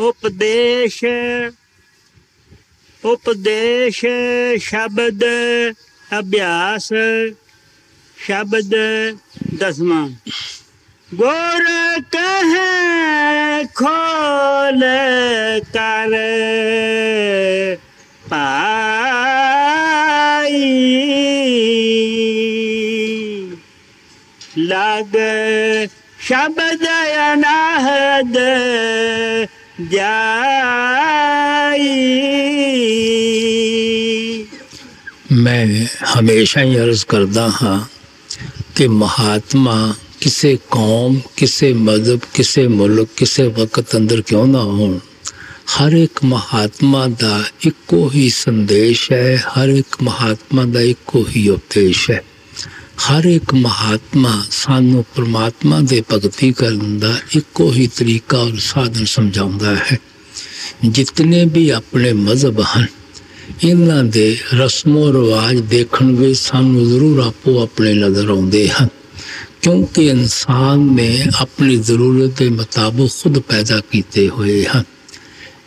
उपदेश उपदेश शब्द अभ्यास शब्द दसवां। गुर कह खोल कर पाई लग शब्द अनाहद जाई। मैं हमेशा ही अर्ज करता हाँ कि महात्मा किसी कौम किसी मजहब किसी मुल्क किसी वक्त अंदर क्यों ना हो, हर एक महात्मा का एको ही संदेश है, हर एक महात्मा का एको ही उपदेश है, हर एक महात्मा सानू परमात्मा दे भगती करन दा एको ही तरीका और साधन समझाता है। जितने भी अपने मजहब हैं इन्हां दे रस्मों रिवाज देखण विच सानू जरूर आपो अपने नज़र आउंदे हैं, क्योंकि इंसान ने अपनी जरूरत के मुताबिक खुद पैदा किए हुए हैं।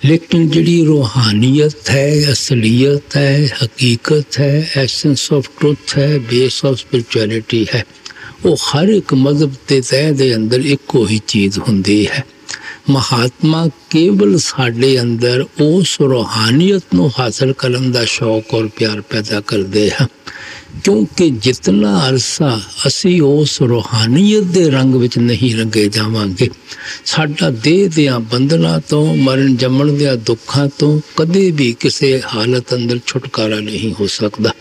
लेकिन जिहड़ी रूहानियत है, असलियत है, हकीकत है, एसेंस ऑफ ट्रुथ है, बेस ऑफ स्पिरिचुअलिटी है, वो हर एक मजहब के तय के अंदर एको ही चीज़ होती है। महात्मा केवल साढ़े अंदर उस रूहानियत को हासिल करने का शौक और प्यार पैदा करते हैं, क्योंकि जितना अरसा असी उस रूहानियत के रंग में नहीं रंगे जावांगे, साडा देह दियां बंधना तो मरण जमन दियां दुखा तो कदे भी किसी हालत अंदर छुटकारा नहीं हो सकता।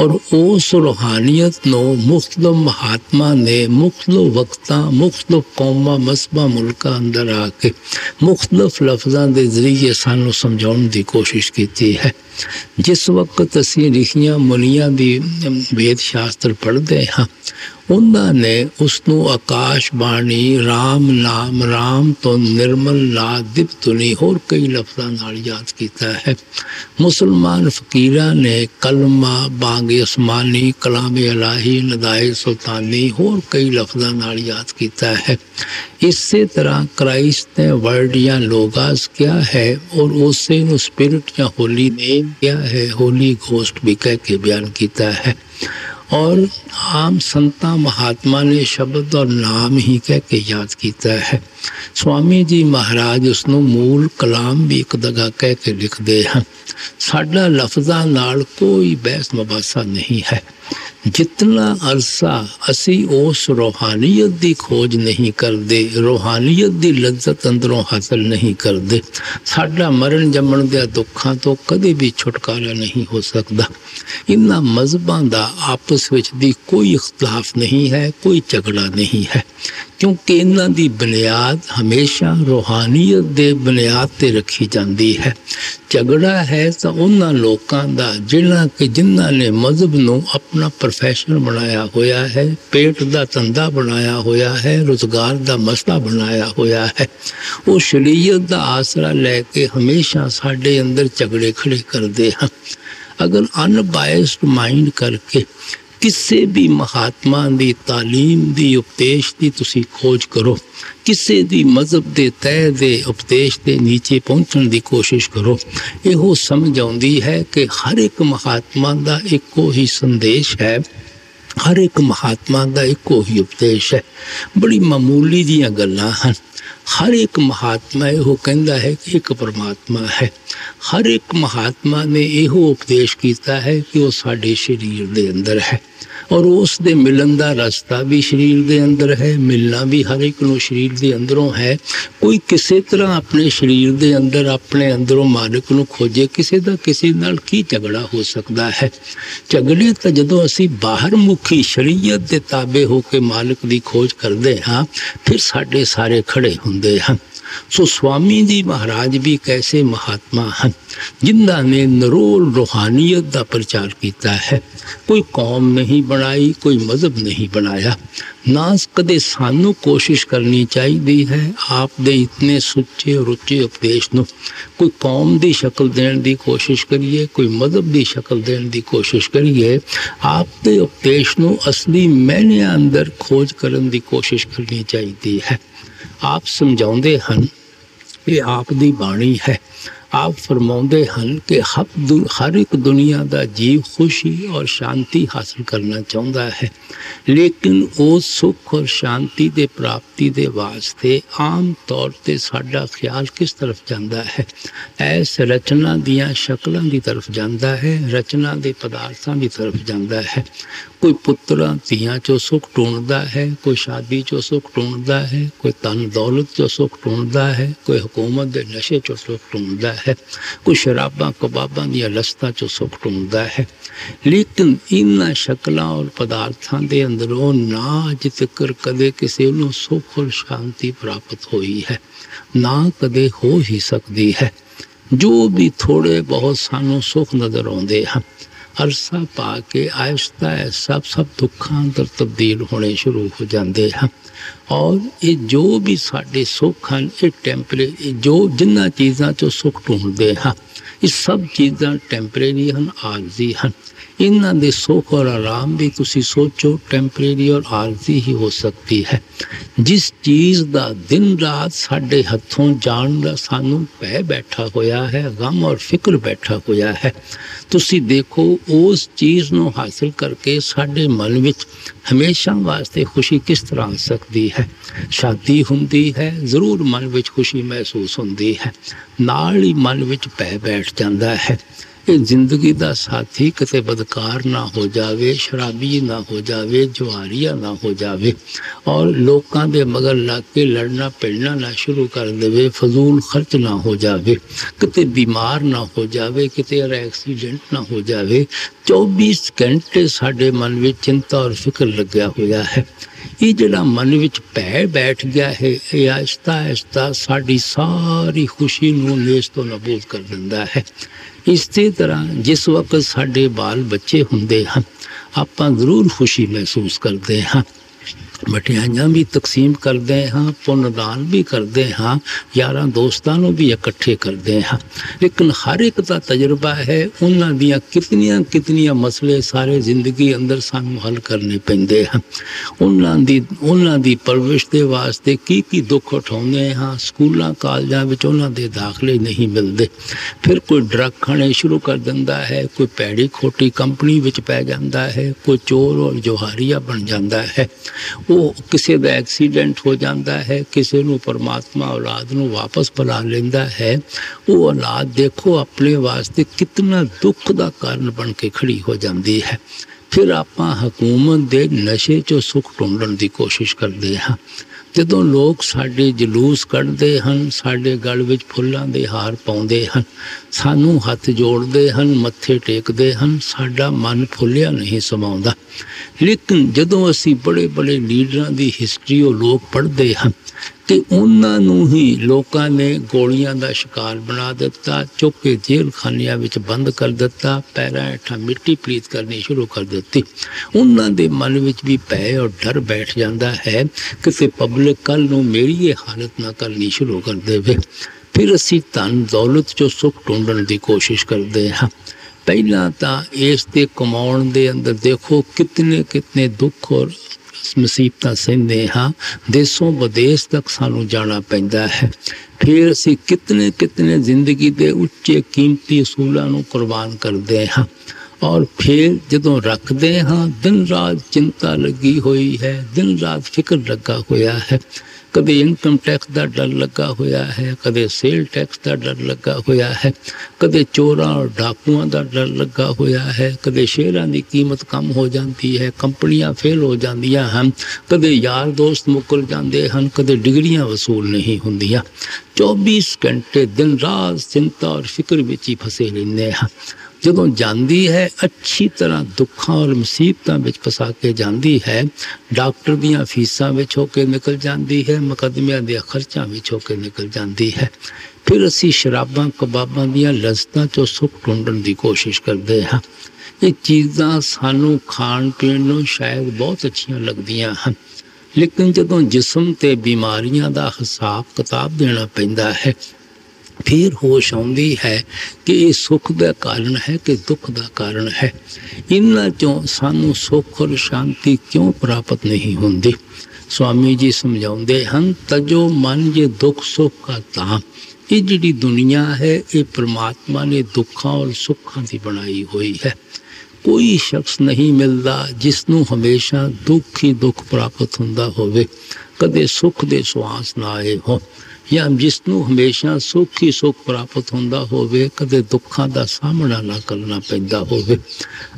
और उस रूहानियत को मुख्तलिफ महात्मा ने मुख्तलिफ वक्तां मुख्तलिफ कौमां मजहबां मुल्कां अंदर आके मुख्तलिफ लफ्ज़ां के जरिए सानू समझाने की कोशिश की है। जिस वक्त असी ऋषियां मुनियां दी वेद शास्त्र पढ़ते हाँ, उन्होंने उसनू आकाशबाणी राम नाम राम तो निर्मल ला दिपतुनी होर कई लफ्ज़ां नाल याद किया है। मुसलमान फकीरां ने कलमा बांग असमानी कलाम इलाही नदाए सुल्तानी होर कई लफ्ज़ां नाल याद किया है। इसी तरह क्राइस्ट ने वर्ड या लोगास क्या है और उसे स्पिरिट या होली नेम क्या है, होली घोस्ट भी कह के बयान किया है। और आम संता महात्मा ने शब्द और नाम ही कह के याद किया है। स्वामी जी महाराज उसनों मूल कलाम भी एक दगा कह के लिखते हैं। साडा लफ्ज़ां नाल कोई बहस मुबासा नहीं है। जितना अरसा असी उस रूहानियत की खोज नहीं करते, रूहानियत की लज्जत अंदरों हासिल नहीं करते, साडा मरण जमन दे दुखा तो कदे भी छुटकारा नहीं हो सकता। इन्हां मजहबां दा आपस विच दी कोई इख्तलाफ नहीं है, कोई झगड़ा नहीं है, क्योंकि इन्हां दी बुनियाद हमेशा रूहानियत दे बुनियाद ते रखी जाती है। झगड़ा है तो उन्हां लोकां दा जिन्हां कि जिन्हां ने मजहब नूं अपना प्रोफेशन बनाया होया है, पेट का धंधा बनाया होया है, रोजगार का मसला बनाया होया है, वो शरीयत का आसरा लैके हमेशा साढ़े अंदर झगड़े खड़े करते हैं। अगर अनबायस्ड माइंड करके किसी भी महात्मा की तालीम की उपदेश की तुसी खोज करो, किसी भी मजहब के तय के उपदेश के नीचे पहुँचने की कोशिश करो, यो समझ आती है कि हर एक महात्मा का एको ही संदेश है, हर एक महात्मा का एको ही उपदेश है। बड़ी मामूली दियां गल्लां हन। हर एक महात्मा यो कहता है कि एक परमात्मा है। हर एक महात्मा ने यो उपदेश किया है कि वो साढ़े शरीर के अंदर है और उस दे मिलन का रास्ता भी शरीर के अंदर है, मिलना भी हर एक नूं शरीर के अंदरों है। कोई किसी तरह अपने शरीर के अंदर अपने अंदरों मालिक नूं खोजे, किसी का किसी नाल की झगड़ा हो सकता है। झगड़े तो जदों असी बाहर मुखी शरीयत के ताबे होकर मालिक की खोज करते हाँ, फिर साढ़े सारे खड़े होंदे हैं। सो स्वामी जी महाराज भी कैसे महात्मा हैं जिन्हों ने नरोल रूहानियत का प्रचार किया है। कोई कौम नहीं बनाई, कोई मजहब नहीं बनाया। ना कदे सानू कोशिश करनी चाहिए है आप दे इतने सुच्चे रुचे उपदेश को कोई कौम की शक्ल देने की कोशिश करिए, कोई मजहब की शक्ल देने की कोशिश करिए। आप दे उपदेश को असली मैने अंदर खोज करने की कोशिश करनी चाहिए है। आप समझाते हैं ये आप दी बाणी है। आप फरमाते हैं कि हर एक दुनिया का जीव खुशी और शांति हासिल करना चाहता है, लेकिन वो सुख और शांति के प्राप्ति के वास्ते आम तौर पर साडा ख्याल किस तरफ जाता है? ऐस रचना दियाँ शक्लों की तरफ जाता है, रचना के पदार्थों की तरफ जाता है। कोई पुत्रा धियाँ चो सुख ढूंढता है, कोई शादी चो सुख ढूंढता है, कोई तन दौलत चो सुख ढूंढता है, कोई हुकूमत के नशे चो सुख ढूंढता है, कोई शराबा कबाबा दियाँ लस्तां चो सुख ढूंढता है। लेकिन इन्हां शक्लां और पदार्थां दे अंदरों ना अज तक कदे किसी नूं सुख और शांति प्राप्त होई है, ना कदे हो ही सकती है। जो भी थोड़े बहुत सानूं सुख नज़र आउंदे हन, अरसा पा के आहिस्ता आहिस्ता सब दुखा अंदर तब्दील होने शुरू हो जाते हैं। और ये जो भी साढ़े सुख हैं, ये टैंपरेरी, जो जिन्होंने चीज़ों चो सुख ढूंढते हैं, ये सब चीज़ा टैंपरेरी हैं, आरजी हैं। इन्हों के सुख और आराम भी तुसी सोचो टैंपरेरी और आरजी ही हो सकती है। जिस चीज़ का दिन रात साढ़े हथों जान का सानू पै बैठा होया है, गम और फिक्र बैठा होया है, तुसी देखो उस चीज़ को हासिल करके साढ़े मन में हमेशा वास्ते खुशी किस तरह आ सकती है। शादी होंदी है, जरूर मन में खुशी महसूस होंदी है, नाल ही मन में पै बैठ जाता है। ये जिंदगी का साथी किसी बदकार ना हो जावे, शराबी ना हो जावे, जुआरिया ना हो जावे और लोगों के मगर लग के लड़ना पिड़ना ना शुरू कर देवे, फजूल खर्च ना हो जावे, किते बीमार ना हो जावे, किते एक्सीडेंट ना हो जावे। 24 घंटे साढ़े मन में चिंता और फिक्र लग्या हुआ है। ये जड़ा मन में पै बैठ गया है, ये आहिस्ता आहिस्ता साड़ी सारी खुशी नूं नेस्त तो नबूद कर दिंदा है। इस तरह जिस वक्त साढ़े बाल बच्चे होंदे हैं, आपां जरूर खुशी महसूस करते हैं, मठियाइयां भी तकसीम करते हैं, पुनदान भी करते हैं, यारां दोस्तां नूं भी इकट्ठे करते हैं। लेकिन हर एक का तजर्बा है, उन्हां दियां कितनियां कितनियां मसले सारे जिंदगी अंदर सानूं हल करने पैंदे हैं। उन्हां दी परवरिश दे वास्ते की दुख उठाउंदे हैं, स्कूलां कालजां विच उन्हां दे दाखले नहीं मिलते, फिर कोई ड्रग खाने शुरू कर दिंदा है, कोई पैड़ी खोटी कंपनी विच पै जांदा है, कोई चोर और जोहारिया बन जाता है, वो किसी का एक्सीडेंट हो जाता है, किसी को परमात्मा औलाद को वापस बुला लेंदा है। वो औलाद देखो अपने वास्ते कितना दुख का कारण बन के खड़ी हो जाती है। फिर आप हुकूमत के नशे चो सुख ढूंढने की कोशिश करते हैं। जदों लोग साढ़े जलूस कढ़ते हैं, साढ़े गल विच फुल्लां दे हार पाउंदे हैं, सानू हथ जोड़ते हैं, मत्थे टेकते हैं, साडा मन फुलिया नहीं समाउंदा। लेकिन जदों असी बड़े बड़े लीडरां दी हिस्टरी वो लोग पढ़ते हैं तो उन्होंने ही लोगों ने गोलियां का शिकार बना दिता, चुक के जेल खानिया में बंद कर दिता, पैर हेठा मिट्टी पलीत करनी शुरू कर दी। उन्होंने मन में भी भय और डर बैठ जाता है कि पब्लिक कल को मेरी ये हालत ना करनी शुरू कर दे। फिर असी धन दौलत चो सुख ढूंढने की कोशिश करते हैं। पहला तो इस दे कमाउण दे अंदर देखो कितने कितने दुख और मुसीबत सहते हाँ, देशों विदेश तक सानू जाना पैंदा है। फिर असी कितने कितने जिंदगी के उच्चे कीमती असूलों नू कुर्बान करते हाँ और फिर जदों रखते हाँ दिन रात चिंता लगी हुई है, दिन रात फिक्र लगा होया है। कभी इनकम टैक्स का डर लगा होया है, कभी सेल टैक्स का डर लगा होया है, कभी चोरां और डाकुआं का डर लगा होया है, कभी शेयरां की कीमत कम हो जाती है, कंपनियां फेल हो जांदियां हैं, कभी यार दोस्त मुकल जाते हैं, कभी डिग्रियां वसूल नहीं होंदियां। 24 घंटे दिन रात चिंता और फिक्र विच ही फसे रहंदे हैं। जदों जाती है अच्छी तरह दुखों और मुसीबतों में फसा के जाती है, डॉक्टर दियाँ फीसां में होके निकल जाती है, मुकदमिया के खर्चा में होके निकल जाती है। फिर असी शराबा कबाबा दियाँ लज़्ज़तां चो सुख ढूंढने की कोशिश करते हैं। ये चीज़ां सानू खाण पीण नूं शायद बहुत अच्छियां लगदियां हैं, लेकिन जदों जिस्म ते बीमारियां दा हिसाब किताब देना पैंदा है फिर होश आती है कि ये सुख का कारण है कि दुख का कारण है। इन्हां चों सानू सुख और शांति क्यों प्राप्त नहीं होंदी? स्वामी जी समझाते हैं, तजो मन जे दुख सुख का ताम, ये जी दुनिया है ये परमात्मा ने दुखा और सुखा की बनाई हुई है। कोई शख्स नहीं मिलता जिसनों हमेशा दुख ही दुख प्राप्त होंदा होवे, कदे सुख दे सुआस ना आए हो, या जिसनों हमेशा सुख ही सुख प्राप्त होंदा होवे, कदे दुखा का सामना ना करना पैदा होवे।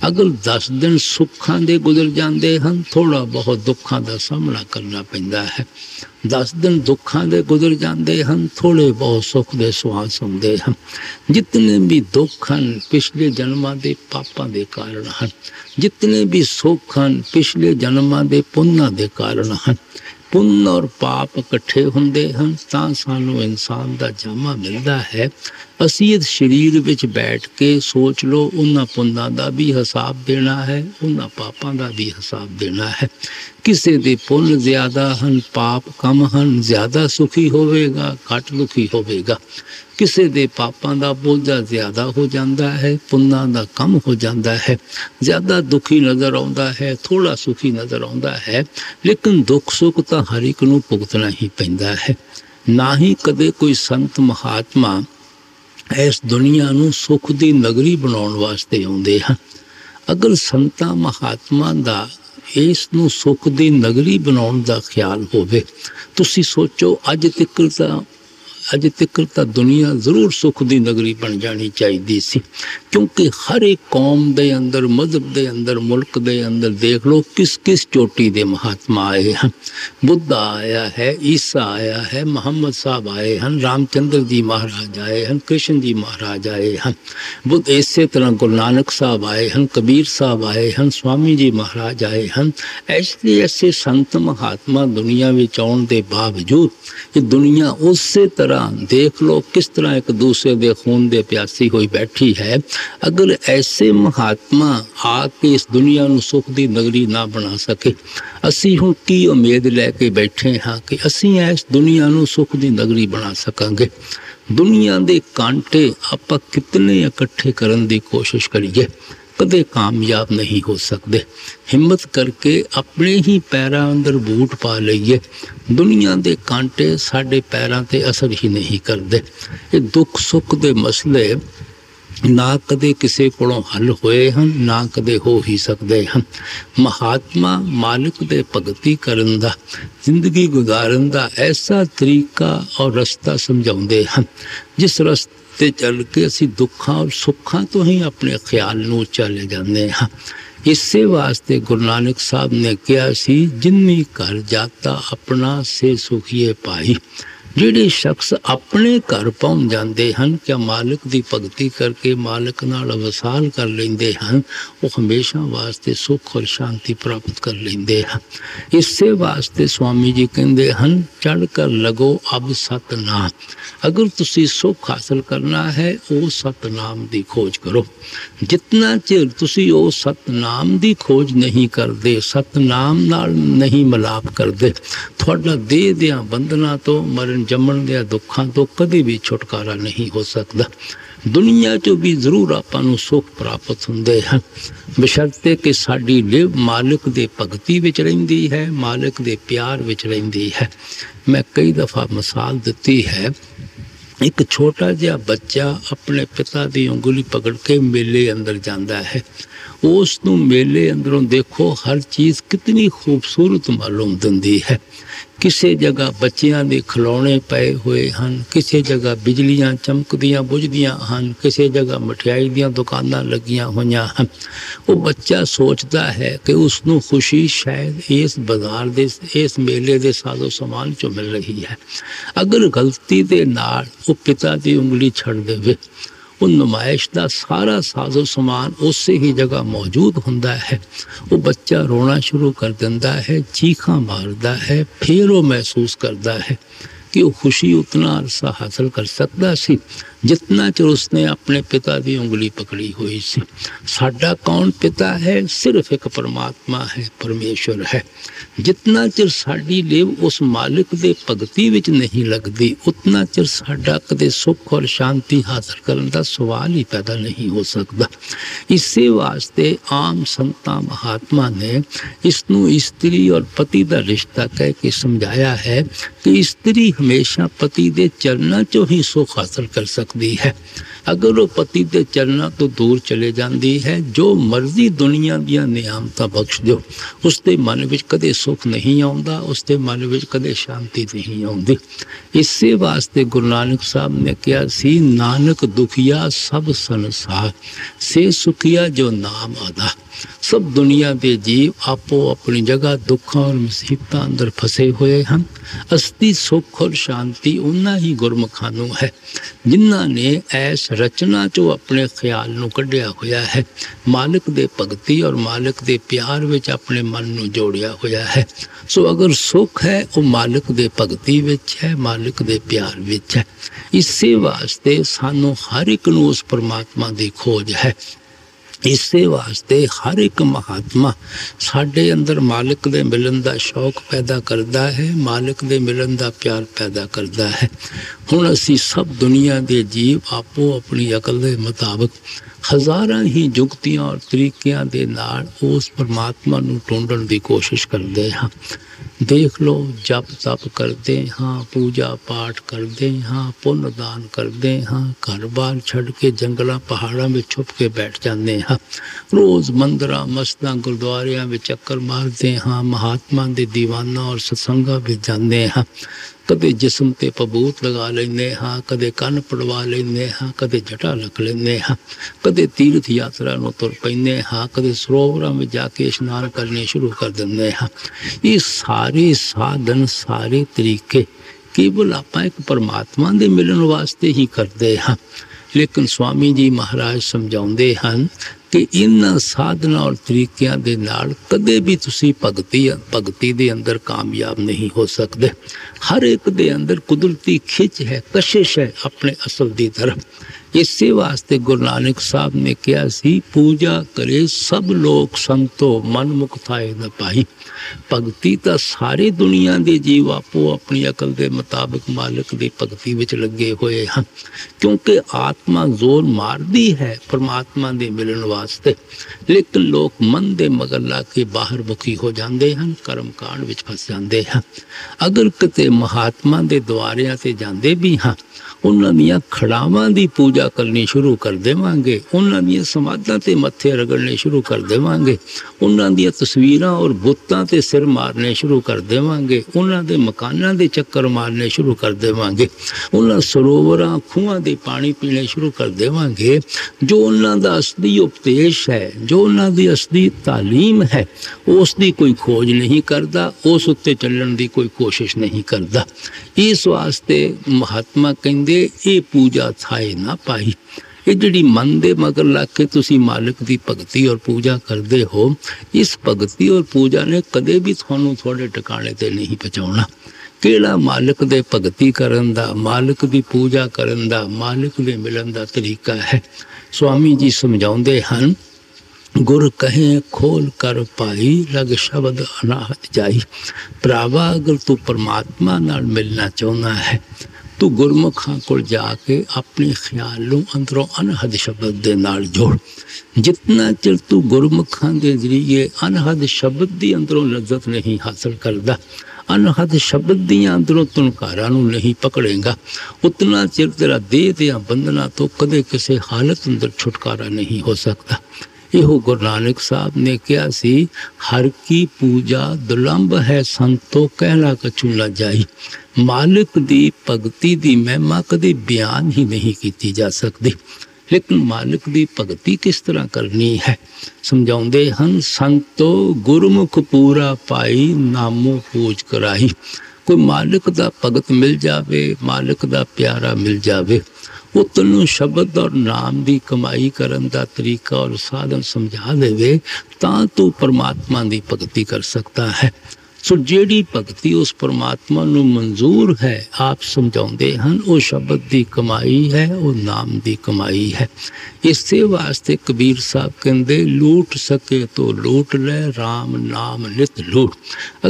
अगर 10 दिन सुखा दे गुजर जाते हैं, थोड़ा बहुत दुखा का सामना करना पैदा है। 10 दिन दुखा दे गुजर जाते हैं, थोड़े बहुत सुख के सुहास आते हैं। जितने भी दुख हैं पिछले जन्मां के पापां के कारण हैं, जितने भी सुख हैं पिछले जन्मां के पुन्नां के कारण हैं। पुण्य और पाप इकट्ठे होंदे हैं तां सानू इंसान का जामा मिलता है। असी इस शरीर विच बैठ के सोच लो, उन्हां पुण्य का भी हिसाब देना है, उन्हां पापां का भी हिसाब देना है। किसी दे पुण्य ज़्यादा हैं, पाप कम हैं, ज़्यादा सुखी होवेगा, घट दुखी होवेगा। किसी के पापों का बोझा ज़्यादा हो जाता है, पुण्य का कम हो जाता है। ज़्यादा दुखी नज़र आता है, थोड़ा सुखी नज़र आता है। लेकिन दुख सुख तो हर एक को भुगतना ही पैंदा है। ना ही कदे कोई संत महात्मा इस दुनिया को सुख की नगरी बनाने वास्ते आते हैं। अगर संतां महात्मा का इस नूं सुख की नगरी बनाने का ख्याल होवे, तुसीं सोचो अज तक दुनिया जरूर सुख की नगरी बन जानी चाहिए सी। क्योंकि हर एक कौम के अंदर, मजहब के अंदर, मुल्क के अंदर देख लो किस किस चोटी के महात्मा आए हैं। बुद्धा आया है, ईसा आया है, मुहम्मद साहब आए हैं, रामचंद्र जी महाराज आए हैं, कृष्ण जी महाराज आए हैं। बुद्ध इसे तरह गुरु नानक साहब आए हैं, कबीर साहब आए हैं, स्वामी जी महाराज आए हैं। ऐसे ऐसे संत महात्मा दुनिया में आने के बावजूद ये दुनिया उस तरह देख लो किस तरह एक दूसरे के खून दे प्यासी हुई बैठी है। अगर ऐसे महात्मा आके इस दुनिया को सुख की नगरी ना बना सके, असी हुण की उम्मीद लैके बैठे हाँ कि असी इस दुनिया को सुख की नगरी बना सकांगे। दुनिया के कांटे आपां कितने इकट्ठे करने की कोशिश करिए, कदे कामयाब नहीं हो सकते। हिम्मत करके अपने ही पैरों अंदर बूट पा लईए, दुनिया के कांटे साढ़े पैरों पर असर ही नहीं करते। ये दुख सुख के मसले ना कदे किसी कोलों हल होए हैं, ना कदे हो ही सकते हैं। महात्मा मालिक दे भगती करन दा, जिंदगी गुजारन दा ऐसा तरीका और रस्ता समझाते हैं जिस रस्ते चल के असी दुखा और सुखा तो ही अपने ख्याल नूं चले जाते हैं। इसे वास्ते गुरु नानक साहब ने कहा सी, जिन्नी घर जाता अपना से सुखिए पाई। जिहड़े शख्स अपने घर पहुँच जाते हैं क्या मालिक की भगती करके मालिक नाल वसाल कर लेंदे हैं, वो हमेशा वास्ते सुख और शांति प्राप्त कर लेंदे हैं। इसे वास्ते स्वामी जी कहते हैं, चढ़ कर लगो अब सतनाम। अगर तुसी सुख हासिल करना है उस सतनाम की खोज करो। जितना चिर तुसी उस सतनाम की खोज नहीं करते, सतनाम नाल नहीं मिलाप करते, तुहाडा देह दियां बंधना तो, मरण जमन दे दुखों तो कभी भी छुटकारा नहीं हो सकता। दुनिया चो भी जरूर आपां सुख प्राप्त होंदे हैं, बशर्ते कि साडी लिव मालिक दे भगती विच रहिंदी है, मालिक दे प्यार विच रहिंदी है। मैं कई दफ़ा मिसाल दिती है, एक छोटा जिहा बच्चा अपने पिता दी उंगली पकड़ के मेले अंदर जाता है। उस नूं मेले अंदरों देखो हर चीज़ कितनी खूबसूरत मालूम दिंदी है। किसी जगह बच्चियां दे खिलौने पए हुए हैं, किसी जगह बिजलियां चमकदियां बुझदियां हैं, किसी जगह मठियाई दियां दुकानां लगियां होइयां हैं। वो बच्चा सोचता है कि उसनूं खुशी शायद इस बाजार दे इस मेले दे साजो सामान चों मिल रही है। अगर गलती दे नाल वो पिता दी उंगली छड़ देवे, वो नुमाइश का सारा साजो समान उस ही जगह मौजूद होंदा है। वो बच्चा रोना शुरू कर दिंदा है, चीखा मारदा है। फिर वो महसूस करता है कि वो खुशी उतना अरसा हासिल कर सकता सी जितना चर उसने अपने पिता की उंगली पकड़ी हुई सी। साडा कौन पिता है? सिर्फ एक परमात्मा है, परमेश्वर है। जितना चर साडी लेव उस मालिक दे भगती विच नहीं लगती, उतना चर साडा कदे सुख और शांति हासिल करने का सवाल ही पैदा नहीं हो सकता। इसे वास्ते आम संतां महात्मा ने इसनू स्त्री और पति का रिश्ता कह के समझाया है कि स्त्री हमेशा पति के चरणों चो ही सुख हासिल कर सकती है। अगर वो पति के चरणों तो दूर चले जाती है, जो मर्जी दुनिया दी नियामत बख्श दो, उसके मन में कदे सुख नहीं आता, उसके मन में कदे शांति नहीं आती। इसे वास्ते गुरु नानक साहब ने कहा सी, नानक दुखिया सब संसार से सुखिया जो नाम आदा। सब दुनिया के जीव आपो अपनी जगह दुखों और मुसीबतों अंदर फसे हुए हैं। असली सुख और शांति उन्हें ही गुरमुखां नूं है जिन्होंने ऐस रचना चो अपने ख्याल नूं कढ़िया होया है, मालिक दे भगती और मालिक दे प्यार विच अपने मन नूं जोड़िया होया है। सो अगर सुख है वो मालिक दे भगती विच है, मालिक दे प्यार विच है। इसे वास्ते सानू हर एक नूं उस परमात्मा की खोज है। इसे वास्ते हर एक महात्मा साढ़े अंदर मालिक दे मिलन का शौक पैदा करता है, मालिक दे मिलन का प्यार पैदा करता है। हुण असी सब दुनिया के जीव आपो अपनी अकल के मुताबिक हज़ारां ही जुगतियां और तरीकियां दे नाल उस परमात्मा नूं ढूंढण की कोशिश करते हाँ। देख लो, जप तप करते हाँ, पूजा पाठ करते हाँ, पुन दान करते हाँ, घर बार छड़ के जंगलों पहाड़ों में छुप के बैठ जाते हाँ। रोज़ मंदिर मस्जिदों गुरुद्वारों में चक्कर मारते हाँ, महात्मा के दीवाना और सत्संगां में जाते हाँ। कदे जिसम ते पबूत लगा लेने हाँ, कदे कन पड़वा लेने हाँ, कदे जटा रख लेने हाँ, कदे तीर्थ यात्रा नूं तुर पैने हाँ, कदे सरोवरां में जाके इशनान करने शुरू कर देंगे हाँ। ये सारे साधन सारे तरीके केवल आपां एक परमात्मा दे मिलन वास्ते ही करते हाँ। लेकिन स्वामी जी महाराज समझाते हैं कि इन साधना और तरीकों के नाल कदे भी तुसी भगती दे अंदर कामयाब नहीं हो सकते। हर एक दे अंदर कुदरती खिंच है, कशिश है अपने असल की तरफ। इसे वास्ते गुरु नानक साहब ने कहा सी, पूजा करे सब लोग संतो मन मुक्ताए न पाई। भगती तो सारे दुनिया के जीव आपो अपनी अकल के मुताबिक मालिक की भगती में लगे हुए हैं, क्योंकि आत्मा जोर मारती है परमात्मा के मिलन वास्ते। लेकिन लोग मन के मगर ला के बाहर मुखी हो जाते हैं, कर्म कांड विच फस जाते हैं। अगर किते महात्मा के द्वारियां से जाते भी हाँ, उन्होंने खड़ावां की पूजा करनी शुरू कर देवांगे, उन्होंने समाधां ते मत्थे रगड़ने शुरू कर देवांगे, उन्होंने तस्वीरां और बुतां ते सिर मारने शुरू कर देवांगे, उन्होंने मकानां दे चक्कर मारने शुरू कर देवांगे, उन्होंने सरोवरां खूहां दे पानी पीने शुरू कर देवांगे। जो उन्हों का असली उपदेश है, जो उन्होंने असली तालीम है, उसकी कोई खोज नहीं करता, उस उत्ते चलण की कोई कोशिश नहीं करता। इस वास्ते महात्मा कहते ये पूजा थाए ना पाई। ये जिहड़ी मन दे मगर लग के तुसी मालिक की भगती और पूजा करते हो, इस भगती और पूजा ने कदे भी तुहानू थोड़े ठिकाने ते नहीं पहुँचाउणा। केड़ा मालिक दे भगती करन दा, मालिक की पूजा करन दा, मालिक दे मिलन दा तरीका है। स्वामी जी समझाते हैं, गुर कहें खोल कर पाई लग शब्द अनाहत जाई। भरावा अगर तू परमात्मा नाल मिलना चाहना है, तू गुरमुखां कोल जाके अपने ख्याल नूं अंदरों अनहद शब्द दे नाल जोड़। जितना चिर तू गुरमुखां दे जरिए अनहद शब्द दी अंदरों लज्जत नहीं हासिल करदा, अनहद शब्द दियां अंदरों तुनकारां नूं नहीं पकड़ेगा, उतना चिर तेरा देह दियां बंधना तो कदे किसी हालत अंदर छुटकारा नहीं हो सकता। यो गुरु नानक साहब ने कहा सी, हर की पूजा दुलंभ है संतो कहना कछु न जाई। मालिक दी भगती दी महिमा कदे बयान ही नहीं की जा सकती। लेकिन मालिक दी भगती किस तरह करनी है समझाते हैं, संतो गुरमुख पूरा पाई नामो पूज कराई। कोई मालिक दा भगत मिल जावे, मालिक दा प्यारा मिल जावे, वो तेनों शब्द और नाम की कमाई करन दा तरीका और साधन समझा देवे, तां तू परमात्मा की भगती कर सकता है। सो जेड़ी भगती उस परमात्मा नु मंजूर है आप समझाते हैं वह शब्द की कमाई है वह नाम की कमाई है। इस वास्ते कबीर साहब कहते लूट सके तो लूट ले राम नाम नित लूट।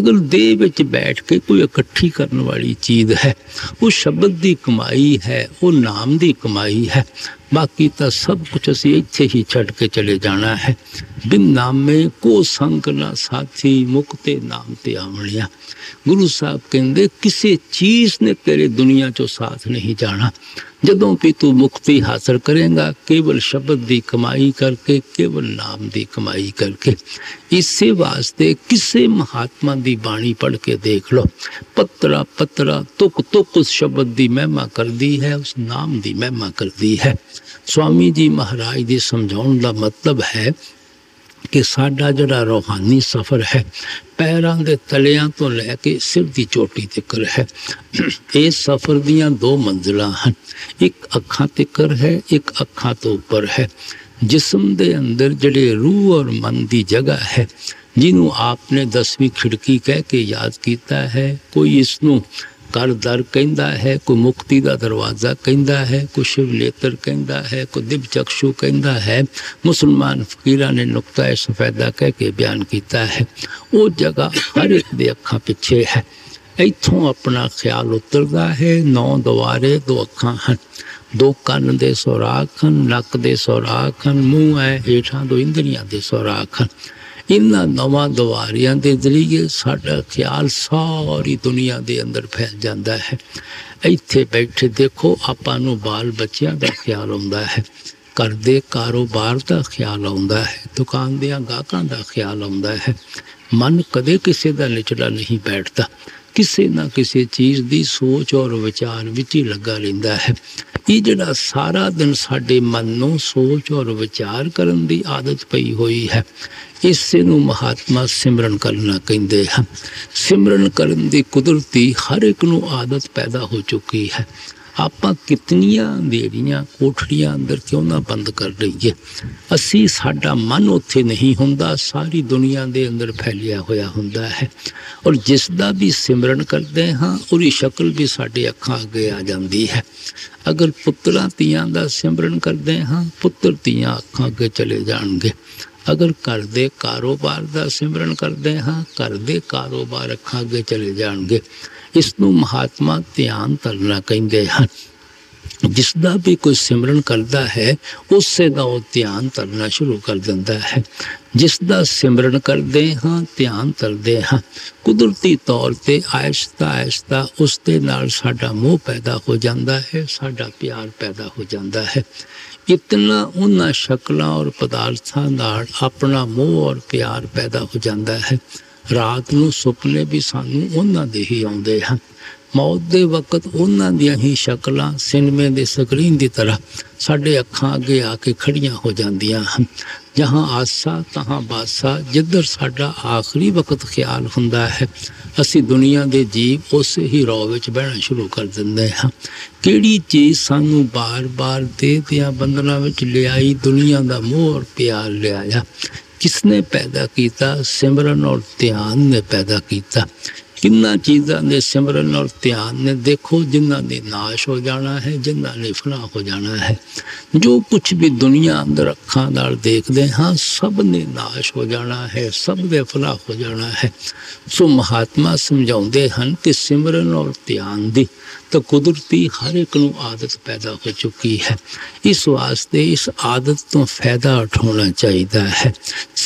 अगर देह विच बैठ के कोई इकट्ठी करने वाली चीज़ है वह शब्द की कमाई है वह नाम की कमाई है। बाकी तो सब कुछ असी इत्थे ही छड़ के चले जाना है। बिन नामे को संग ना साथी मुक्ते नाम ते आवणिया। गुरु साहब कहते किसी चीज़ ने तेरे दुनिया चो साथ नहीं जाना। जदों भी तू मुक्ति हासिल करेगा केवल शब्द की कमाई करके केवल नाम की कमाई करके। इसे वास्ते किसी महात्मा की बाणी पढ़ के देख लो पत्रा पत्रा तुक तुक उस शब्द की महिमा करती है उस नाम की महिमा करती है। स्वामी जी महाराज के समझाने का मतलब है कि साडा जड़ा रूहानी सफ़र है पैरों के तलियां तो लैके सिर की चोटी तक है। इस सफ़र दियां दो मंजिलां हैं, एक अखां तक है एक अखां तो उपर है। जिस्म के अंदर जड़े रूह और मन की जगह है जिन्हों आपने 10वीं खिड़की कह के याद किया है। कोई इसनों कर दर कहता है, कोई मुक्ति का दरवाज़ा कहता है, कोई शिव नेत्र कहता है, कोई दिव्य चक्षु कहता है। मुसलमान फकीर ने नुक्ता सफेदा कह के बयान किया है। वो जगह हर एक दे अखां पिछे है। इथों अपना ख्याल उतरता है। 9 द्वारे दो अखां हैं, दो कन्न दे सौराख हैं, नक दे सौराख हैं, मूँह है हेठां दो इंद्रियां दे सौराख हैं। इन्हां 9 द्वारियां के जरिए साडा ख्याल सारी दुनिया के अंदर फैल जाता है। इत्थे बैठे देखो आपां नूं बाल बच्चों का ख्याल आउंदा है, घर दे कारोबार का ख्याल आउंदा है, दुकान दे ग्राहकां का ख्याल आउंदा है। मन कदे किसी का निचला नहीं बैठता, किसी ना किसी चीज़ की सोच और विचार विच ही लगा रहिंदा है। ये जड़ा सारा दिन साडे मन नूं सोच और विचार करन दी आदत पई हुई है। इसे नूं महात्मा सिमरन करना कहिंदे हैं। सिमरन करन दी कुदरती हर एक नूं आदत पैदा हो चुकी है। आपां कितनियां देड़ियां कोठड़ियां अंदर क्यों ना बंद कर रहीए, असी साडा मन उत्थे नहीं हुंदा, सारी दुनिया दे अंदर फैलिया होया हुंदा है। और जिसदा भी सिमरन करते हाँ उहदी शक्ल भी साडी अखां अगे आ जांदी है। अगर पुत्रां तियां दा सिमरन करते हाँ पुत्र तियां अखां अगे चले जाणगे। अगर घर दे कारोबार का सिमरन करते हाँ घर दे कारोबार अखां अगे चले जाणगे। इसनूं महात्मा ध्यान धरना कहिंदे हन। जिसका भी कोई सिमरन करता है उससे दा वो ध्यान धरना शुरू कर दिंदा है। जिसका सिमरन करते हाँ ध्यान धरते हाँ कुदरती तौर पर आहिस्ता आहिस्ता उसके नाल साडा मोह पैदा हो जाता है, साडा प्यार पैदा हो जाता है। इतना उन्हां शक्लां और पदार्थां नाल अपना मोह और प्यार पैदा हो जाता है। रात नूं सुपने भी सानूं उन्हां दे ही आउंदे हन। मौत दे वक्त उन्हां दियां ही शक्लां सिनेमे दे स्क्रीन दी तरह साडे अखां अगे आके खड़ियां हो जांदियां हन। जहां आसा तहां बासा, जिधर साडा आखिरी वक्त ख्याल हुंदा है असी दुनिया दे जीव उस ही रौह विच बहना शुरू कर दिंदे हां। केड़ी चीज़ सानू बार बार देह दियां बंधनां विच लिआई, दुनिया दा मोह और प्यार लिआया, किसने पैदा किया? सिमरन और ध्यान ने पैदा किया। किन्ना चीज़ां ने सिमरन और ध्यान ने देखो जिन्हां ने नाश हो जाना है, जिन्हां ने फना हो जाना है। जो कुछ भी दुनिया अंदर अखां नाल देखते हाँ सब ने नाश हो जाना है, सब ने फना हो जाना है। सो महात्मा समझाते हैं कि सिमरन और ध्यान दी तो कुदरती हर एक नूं आदत पैदा हो चुकी है। इस वास्ते इस आदत तो फायदा उठाना चाहिए है।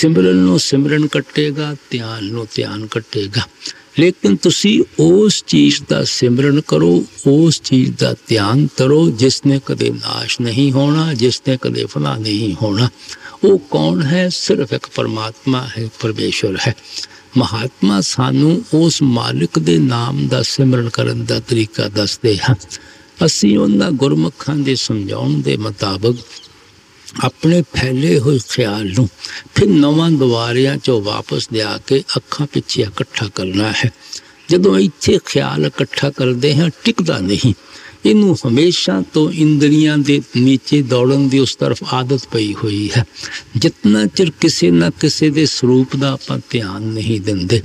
सिमरन नूं सिमरन कटेगा, ध्यान नूं ध्यान कटेगा। लेकिन तुसी उस चीज़ का सिमरन करो, उस चीज़ का ध्यान करो जिसने कदे नाश नहीं होना, जिसने कदे फना नहीं होना। वो कौन है? सिर्फ एक परमात्मा है, परमेश्वर है। महात्मा सानू उस मालिक दे नाम का सिमरन करन दा तरीका दसदे हैं। असी उन्हां गुरमुखां दे समझाउण दे मुताबक अपने फैले हुए ख्याल नूं फिर 9 द्वारियां चो वापस लिया के अखां पिछे इकट्ठा करना है। जदों इत्थे ख्याल इकट्ठा करते हैं टिकदा नहीं। इनू हमेशा तो इंद्रियां दे नीचे दौड़न की उस तरफ आदत पई हुई है। जितना चिर किसी ना किसी के स्वरूप का आप ध्यान नहीं देंगे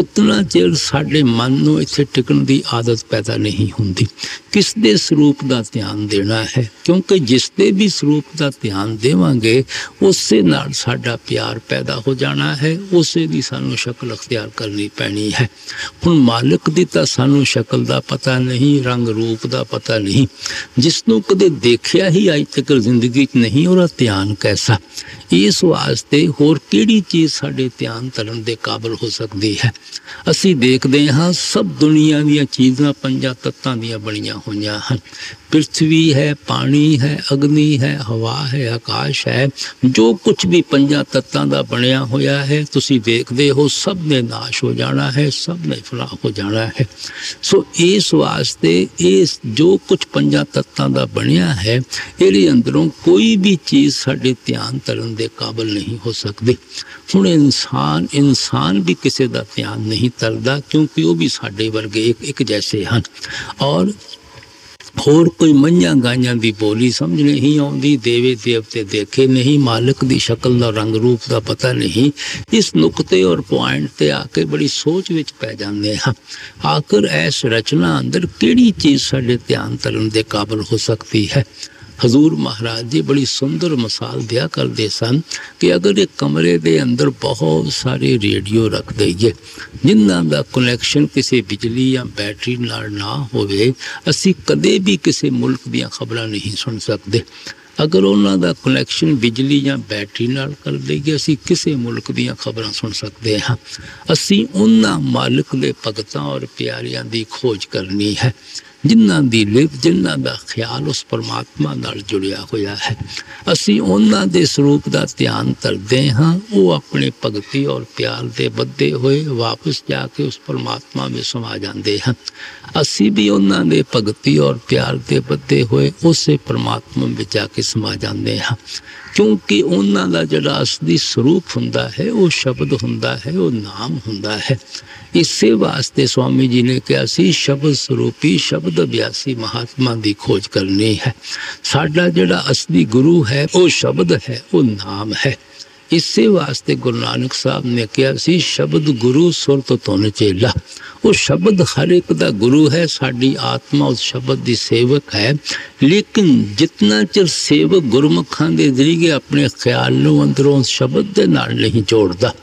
उतना चिर साडे मन नूं इत्थे टिकण की आदत पैदा नहीं होंदी। किस दे स्वरूप का ध्यान देना है, क्योंकि जिसते भी स्वरूप का ध्यान देवांगे उसे नाल साडा प्यार पैदा हो जाना है, उसे दी सानू शक्ल अख्तियार करनी पैनी है। हुण मालिक दी तां सानू शक्ल का पता नहीं, रंग रूप का पता नहीं, जिसनों कदे देखिया ही अज तक जिंदगी नहीं, और ध्यान कैसा। इस वास्ते होर किहड़ी चीज़ साडे ध्यान धरन दे काबल हो सकती है। असी देखते हाँ सब दुनिया दीयां चीज़ां पंजां तत्तां दीयां बणीआं होईआं हन। पृथ्वी है, पानी है, अग्नि है, हवा है, आकाश है, जो कुछ भी पंजा तत्तां दा बनिया होया है तुसी देखदे हो, सब ने नाश हो जाना है, सब ने फनाह हो जाना है। सो इस वास्ते इस जो कुछ पंजा तत्तां दा बनिया है इहदे अंदरों कोई भी चीज़ साडे ध्यान धरन दे काबल नहीं हो सकदी। हुण इंसान भी किसी दा ध्यान नहीं धरदा, क्योंकि वह भी साडे वर्गे एक जैसे हैं। और होर कोई मंझां गाइयां की बोली समझ नहीं आती, देवे देवते देखे नहीं, मालिक की शक्ल का रंग रूप का पता नहीं। इस नुकते और पॉइंट पर आके बड़ी सोच में पै जाते हैं, आखिर इस रचना अंदर किहड़ी चीज़ साडे ध्यान धरन के काबल हो सकती है। हजूर महाराज जी बड़ी सुंदर मिसाल दिया करते सन कि अगर एक कमरे के अंदर बहुत सारे रेडियो रख दईए जिन्हां दा कनैक्शन किसी बिजली या बैटरी नाल ना होवे, असी कदे भी किसी मुल्क दीयां खबरां नहीं सुन सकते। अगर उन्हां दा कनैक्शन बिजली या बैटरी नाल कर दईए असी किसी मुल्क दीयां खबरां सुन सकते हैं। असी उन्हां मालिक दे भगतां और प्यारियां दी खोज करनी है जिन्हां दी लिव, जिन्हां दा ख्याल उस परमात्मा नाल जुड़िया होया है। असी उन्हां दे स्वरूप दा ध्यान धरदे हाँ, वो अपने भगती और प्यार दे बद्धे होए वापस जाके उस परमात्मा में समा जाते हैं। असी भी उन्हां दे भगती और प्यार दे बद्धे होए उस परमात्मा में जाके समा जाते हैं, क्योंकि उन्हां दा जिहड़ा असली स्वरूप हुंदा है वो शब्द हुंदा है, वो नाम हुंदा है। इसे वास्ते स्वामी जी ने कहा सी शब्द स्वरूपी शब्द अभ्यासी महात्मा की खोज करनी है। साडा जिहड़ा असली गुरु है वो शब्द है, वो नाम है। इसे वास्ते गुरु नानक साहब ने कहा सी शब्द गुरु सुरत धुन चेला। वो शब्द हर एक का गुरु है, साड़ी आत्मा उस शब्द की सेवक है। लेकिन जितना चिर सेवक गुरमुखां दे जरिए अपने ख्याल नूं अंदरों शब्द दे नाल नहीं जोड़दा,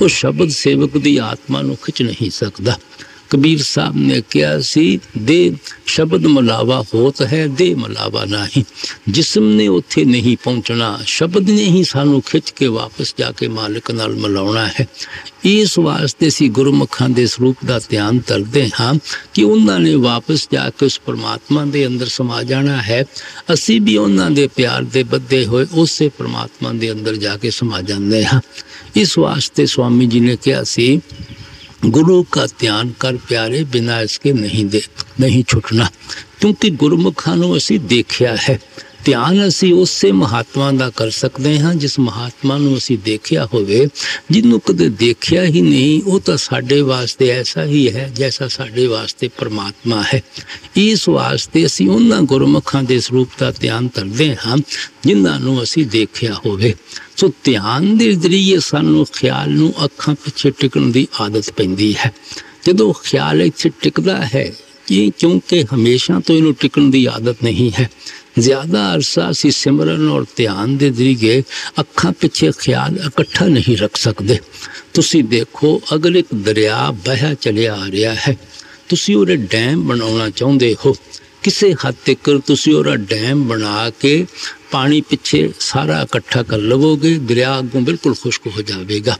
वो शब्द सेवक की आत्मा नूं खिच नहीं सकदा। कबीर साहब ने कहा सी दे शब्द मिलावा होत है, दे मिलावा नहीं। जिसम ने उत्थे नहीं पहुँचना, शब्द ने ही सानू खिंच के वापस जाके मालिक नाल मिलाउणा है। इस वास्ते असी गुरमुखां दे स्वरूप का ध्यान धरते हाँ कि उन्होंने वापस जाके उस परमात्मा के अंदर समा जाना है। असी भी उन्होंने प्यार दे बद्धे होए उस परमात्मा के अंदर जाके समा जाते हाँ। इस वास्ते स्वामी जी ने कहा सी गुरु का ध्यान कर प्यारे, बिना इसके नहीं छुटना। क्योंकि गुरमुखां नूं असी देखिया है, ध्यान असी उस महात्मा का कर सकते हाँ जिस महात्मा नूं असी देखिया होवे। जिन्हों कदे देखिया ही नहीं वो तो साडे वास्ते ऐसा ही है जैसा साडे वास्ते परमात्मा है। इस वास्ते असी उन्हां गुरमुखां दे स्वरूप का ध्यान धरते हाँ जिन्हां नूं असी देखिया होवे। सो ध्यान दे जरिए सानू ख्याल नूं अखां पिछे टिकण की आदत पैंदी है। जदों ख्याल इत्थे टिकदा है ये क्योंकि हमेशा तो इन्हों टिकण की आदत नहीं है, ज़्यादा अरसा असी सिमरन और ध्यान के जरिए अखां पिछे ख्याल इकट्ठा नहीं रख सकते। तुसी देखो अगर एक दरिया बह चलिया आ रहा है, तुसी उहदे डैम बनाउणा चाहुंदे हो, किसी हद तक तुसी उहदा डैम बना के पानी पिछे सारा इकट्ठा कर लवोगे, दरिया अगों बिल्कुल खुश्क हो जाएगा।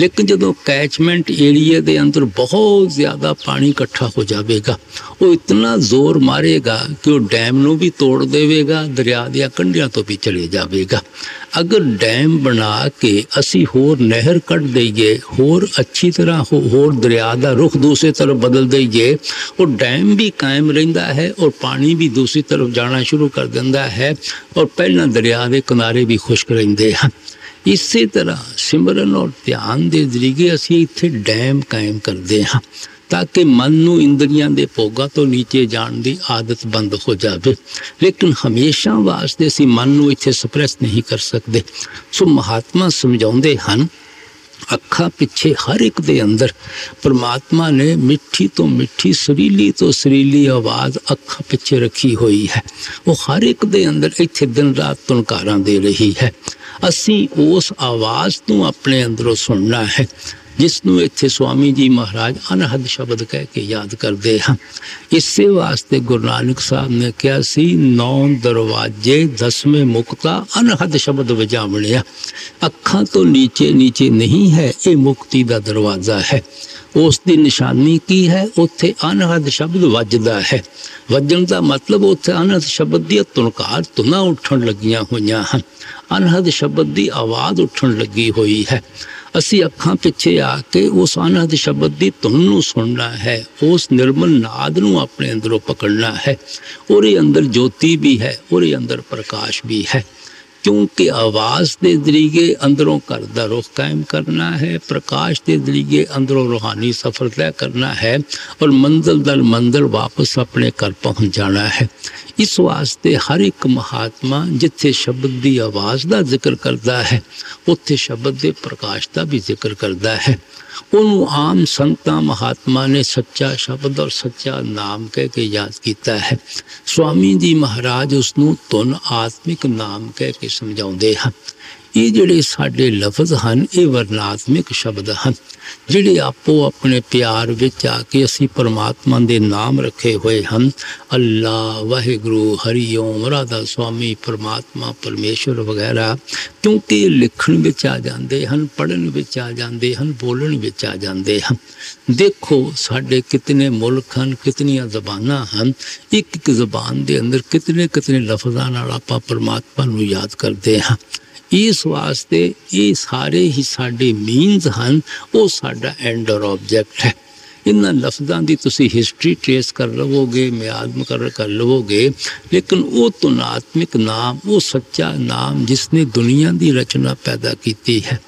लेकिन जदों कैचमेंट एरिए के अंदर बहुत ज़्यादा पानी इकट्ठा हो जाएगा, वो इतना जोर मारेगा कि वो डैम नूं भी तोड़ देगा, दरिया दियां कंढियां तो भी चले जाएगा। अगर डैम बना के असी होर नहर कढ़ दईए, होर अच्छी तरह होर दरिया का रुख दूसरी तरफ बदल दईए, वो डैम भी कायम रहिंदा है और पानी भी दूसरी तरफ जाना शुरू कर दिंदा है और पहला दरिया के किनारे भी खुश्क रहिंदे हैं। इस तरह सिमरन और ध्यान के जरिए असी इत्थे डैम कायम करते हाँ ताकि मन नू इंद्रियां दे भोगा तो नीचे जान दी आदत बंद हो जाए। लेकिन हमेशा वास्ते असी मन नू इत्थे सप्रेस नहीं कर सकते। सो महात्मा समझाते हैं अखा पिछे हर एक दे अंदर परमात्मा ने मिठी तो मिठी सुरीली तो सुरीली आवाज़ अखा पिछे रखी हुई है। वो हर एक दे अंदर इत्थे दिन रात तुनकारा दे रही है। असी उस आवाज़ को अपने अंदरों सुनना है जिसनों इत्थे स्वामी जी महाराज अनहद शब्द कह के याद करते हैं। इसे वास्ते गुरु नानक साहब ने कहा सी 9 दरवाजे 10वें मुक्ता अनहद शब्द वजावणिया। अखा तो नीचे नीचे नहीं है, ये मुक्ति का दरवाज़ा है। उस दी निशानी की है, उत्थे अनहद शब्द वजदा है। वजन का मतलब उत्थे अनहद शब्द दी तुनकार तुना उठन लगियां हुई हैं, अनहद शब्द की आवाज़ उठन लगी हुई है। असी अखा पिछे आके उस अनहद शब्द की धुन सुनना है, उस निर्मल नाद नू अपने अंदरों पकड़ना है। और अंदर ज्योति भी है और अंदर प्रकाश भी है, क्योंकि आवाज़ के जरिए अंदरों घर का रुख कायम करना है, प्रकाश के जरिए अंदरों रूहानी सफर तय करना है और मंजिल दर मंजिल वापस अपने घर पहुँच जाना है। इस वास्ते हर एक महात्मा जिथे शब्द की आवाज़ का जिक्र करता है उत्थे शब्द के प्रकाश का भी जिक्र करता है। उन्होंने आम संतां महात्मा ने सच्चा शब्द और सच्चा नाम कह के याद किया है। स्वामी जी महाराज उसनों धुन आत्मिक नाम कह के समझाते हैं। ये जिहड़े साडे लफज हैं ये वर्णात्मिक शब्द हैं जिहड़े आपो अपने प्यार विच आके असी परमात्मा दे नाम रखे हुए हैं। अल्लाह, वाहिगुरु, हरिओम, राधा स्वामी, परमात्मा, परमेश्वर वगैरह, क्योंकि लिखण विच आ जाते हैं, पढ़न विच आ जाते हैं, बोलन विच आ जाते हैं। देखो साडे कितने मुल्क हैं, कितनियां जबानां हैं, एक एक जबान दे अंदर कितने कितने लफजां नाल आपां परमात्मा नूं याद करते हैं। इस वास्ते ये सारे ही साडे मीनस हैं, वो साडा एंड और ऑब्जैक्ट है। इन्हां लफ्जां दी तुसी हिस्ट्री ट्रेस कर लवोगे, म्याद मुकर्रर कर लवोगे, लेकिन वो तुनात्मिक नाम, वो सच्चा नाम जिसने दुनिया की रचना पैदा की है,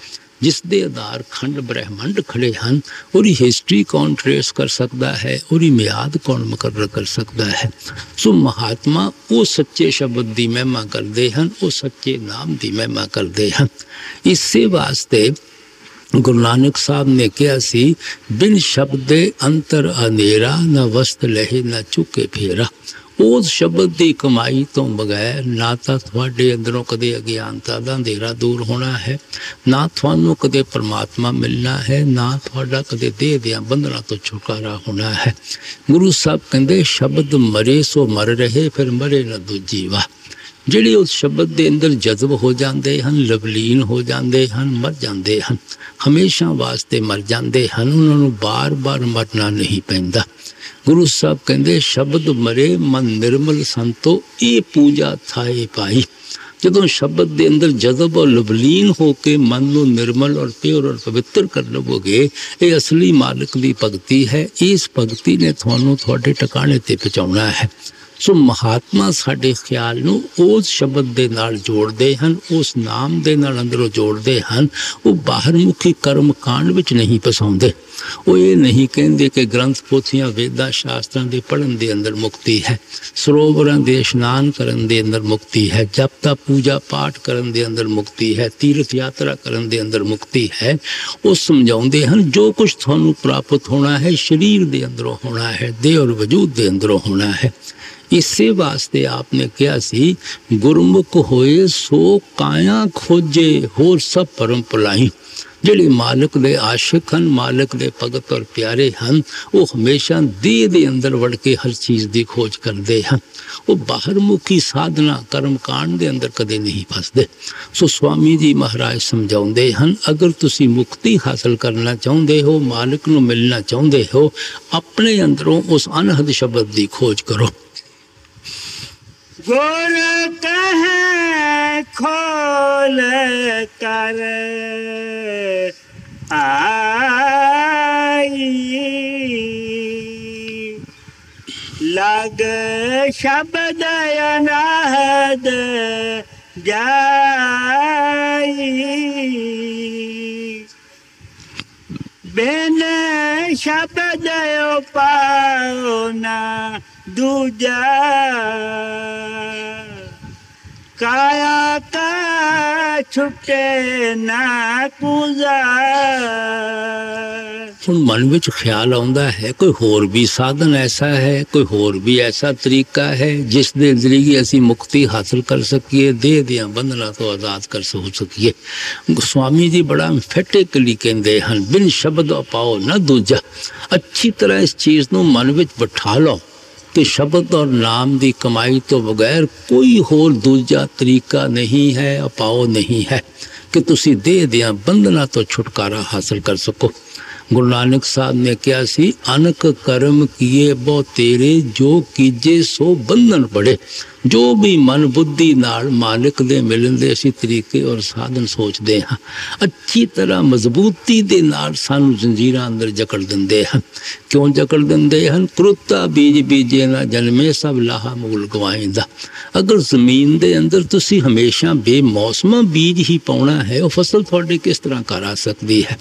जिसके आधार खंड ब्रह्मंड खड़े हैं, और हिस्ट्री कौन ट्रेस कर सकता है और मियाद कौन मुकर्रर कर सकता है। सो महात्मा वो सच्चे शब्द की महिमा करते हैं, वो सच्चे नाम की महिमा करते हैं। इसे वास्ते गुरु नानक साहब ने कहा सी बिन शब्दे अंतर अनेरा, न वस्त लहे न चुके फेरा। उस शब्द की कमाई तो बगैर ना तो थोड़े अंदरों कदे अज्ञानता का अंधेरा दूर होना है, ना थानू कदे परमात्मा मिलना है, ना थोड़ा कदे देह दियां बंधना तो छुटकारा होना है। गुरु साहब कहते शब्द मरे सो मर रहे, फिर मरे न दूजी वाह। जिहड़े उस शब्द के अंदर जज्ब हो जाते हैं, लवलीन हो जाते हैं, मर जाते हैं, हमेशा वास्ते मर जाते हैं, उन्होंने बार बार मरना नहीं पैंदा। गुरु साहब कहते शब्द मरे मन निर्मल संतो, ये पूजा थाए पाई। जदों शब्द के अंदर जज्ब और लवलीन होकर मन नू निर्मल और प्योर और पवित्र कर लवोगे, ये असली मालिक की भगती है। इस भगती ने तुहानू तुहाडे ठिकाने ते पहुँचाना है। सो महात्मा साडे ख्याल नू उस शब्द दे नाल जोड़ते हैं, उस नाम दे नाल अंदरों जोड़ते हैं। वो बाहर मुखी कर्म कांड विच नहीं फसाउंदे। वो ये नहीं कहते कि ग्रंथ पोथियां वेदां शास्त्रां दे पढ़न दे अंदर मुक्ति है, सरोवरां दे इशनान करन दे अंदर मुक्ति है, जपता पूजा पाठ करन दे अंदर मुक्ति है, तीर्थ यात्रा करन दे अंदर मुक्ति है। वो समझाते हैं जो कुछ तुहानू प्राप्त होना है शरीर दे अंदरों होना है, देह और वजूद दे अंदरों होना है। इसे वास्ते आपने कहा सी गुरमुख होए सो काया खोजे, होर सब परम भुलाई। जिहड़े मालिक दे आशिक हैं, मालिक दे भगत और प्यारे हैं, वो हमेशा देह दे अंदर वड़ के हर चीज़ की खोज करते हैं। वो बाहर मुखी साधना कर्म कांड दे अंदर कदे नहीं फसते। सो स्वामी जी महाराज समझाते हैं अगर तुसी मुक्ति हासिल करना चाहते हो, मालिक नू मिलना चाहते हो, अपने अंदरों उस अनहद शब्द की खोज करो। गुर कहे खोल कर आई, लग शब्द अनहद जाई, बिन शब्द पाओना दूजा काया का छुटे ना पूजा। हुण मन विच ख्याल आउंदा है कोई होर भी साधन ऐसा है, कोई होर भी ऐसा तरीका है जिस दे जरिए असी मुक्ति हासिल कर सकिए, दे दिया बंधना तो आज़ाद कर हो सकिए। स्वामी जी बड़ा एम्फेटिकली कहते हैं बिन शब्द पाओ न दूजा। अच्छी तरह इस चीज़ को मन विच बिठा लो कि शब्द और नाम की कमाई तो बगैर कोई होर दूजा तरीका नहीं है, अपाओ नहीं है कि तुसी दे दिया बंधना तो छुटकारा हासिल कर सको। गुरु नानक साहब ने कहा सी अनक कर्म किए बहु तेरे जो कीजे सो बंधन पड़े। जो भी मन बुद्धि नाल मालिक दे मिलन दे असी तरीके और साधन सोचते हाँ, अच्छी तरह मजबूती दे नाल सानू जंजीरां अंदर जकड़ दिंदे हैं। क्यों जकड़ दिंदे हैं? क्रुता बीज बीजे ना जन्मे सब लाहा मूल गवाईंदा। अगर जमीन दे अंदर तुसी हमेशा बेमौसमा बीज ही पाउणा है, वह फसल तुहाडे किस तरह घर आ सकती है?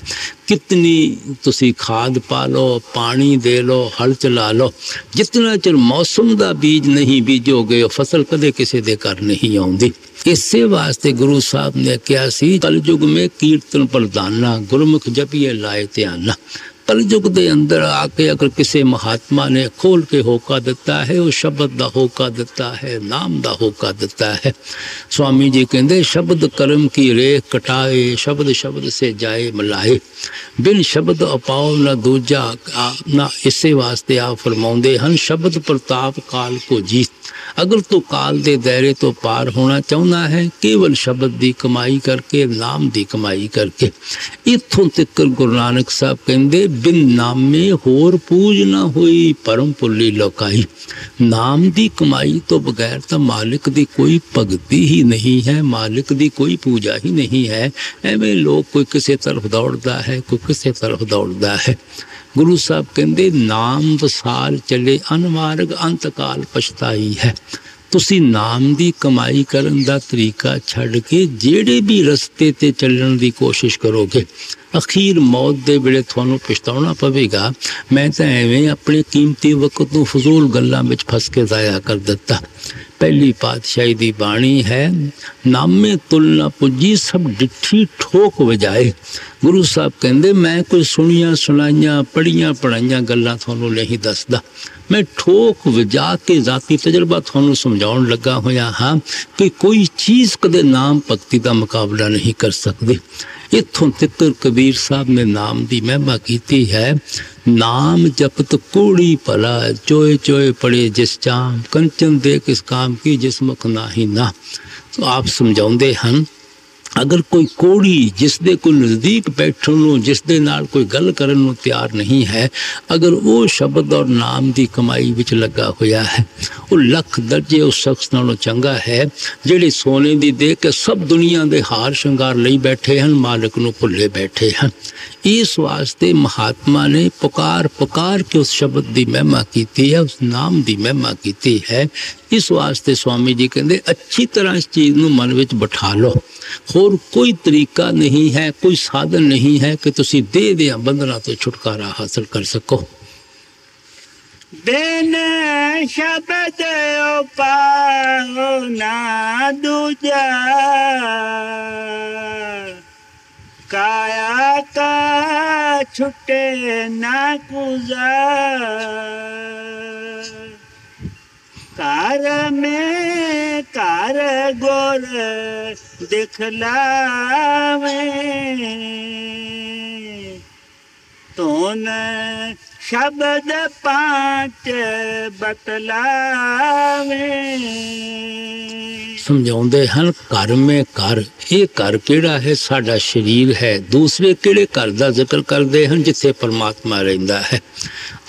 कितनी तुसी खाद पा लो, पानी दे लो, हल चला लो, जितना चिर मौसम का बीज नहीं बीजोगे फसल कदे किसी के घर नहीं आती। इसे वास्ते गुरु साहब ने कहा सी कलयुग में कीर्तन प्रधाना गुरमुख जपिए लाए ध्याना। कलयुग के अंदर आके अगर किसी महात्मा ने खोल के होका दिता है, वो शब्द का होका दिता है, नाम का होका दिता है। स्वामी जी कहते शब्द कर्म की रेख कटाए, शब्द शब्द से जाए मिलाए, बिन शब्द अपाओ न दूजा। ना इसे वास्ते आप फरमाते हैं शब्द प्रताप काल को जीत। अगर तू काल के दायरे तो पार होना चाहता है, केवल शब्द की कमाई करके, नाम की कमाई करके। इत्थों तक गुरु नानक साहब कहते बिन नामे होर पूज ना हुई परम पुली लोकाई। नाम की कमाई तो बगैर तो मालिक की कोई भगती ही नहीं है, मालिक की कोई पूजा ही नहीं है। एवें लोग कोई किसी तरफ दौड़ता है, कोई किसी तरफ दौड़ता है। गुरु साहब कहते नाम वसाल चले अनमार्ग अंतकाल पछताई है। तुसी नाम की कमाई करन दा तरीका छड़ के जेड़े भी रस्ते ते चलन की कोशिश करोगे, अखीर मौत दे वेले तुहानू पछताउणा पवेगा। मैं तो एवें अपने कीमती वक्त नू फजूल गल्लां विच फस के जाया कर दिता। पहली पातशाही दी बाणी है नामे तुलना पुजी सब डिठी ठोक वजाए। गुरु साहब कहते मैं कोई सुनिया सुनाइया पढ़िया पढ़ाइया गल्लां तुहानू नहीं दसदा, मैं ठोक वजा के जाती तजर्बा तुहानू समझाउण लगा होया हाँ कि कोई चीज़ कदे नाम भगती का मुकाबला नहीं कर सकती। इत्थों तक कबीर साहब ने नाम की महिमा की है। नाम जपत कोड़ी भला चोए चोए पड़े जिस चाम कंचन दे किस काम की जिस मुख ना ही ना। तो आप समझाते हैं अगर कोई कोड़ी जिसके कोई नज़दीक बैठन नूं जिसके नाल कोई गल करन नूं तैयार नहीं है, अगर वो शब्द और नाम की कमाई विच लगा होया है, वो लख दर्जे उस शख्स नालों चंगा है जिहड़े सोने दी दे के सब दुनिया के हार शंगार लई बैठे हैं, मालिक नूं भुले बैठे हैं। इस वास्ते महात्मा ने पुकार पुकार के उस शब्द की महिमा की है, उस नाम की महिमा की है। इस वास्ते स्वामी जी कहते अच्छी तरह इस चीज़ नूं मन विच बिठा लो। होर कोई तरीका नहीं है, कोई साधन नहीं है कि तुसी दे दिया बंधना तो छुटकारा हासिल कर सको। बिन शब्द पाओ ना दूजा काया का छुटे ना पूजा। कार में कार गोर दिखलावे तोन शब्द पांच बतलावे। समझाते हैं घर में घर ये घर केड़ा है? साडा शरीर है। दूसरे किड़े घर का जिक्र करते हैं? जिथे परमात्मा रहिंदा है।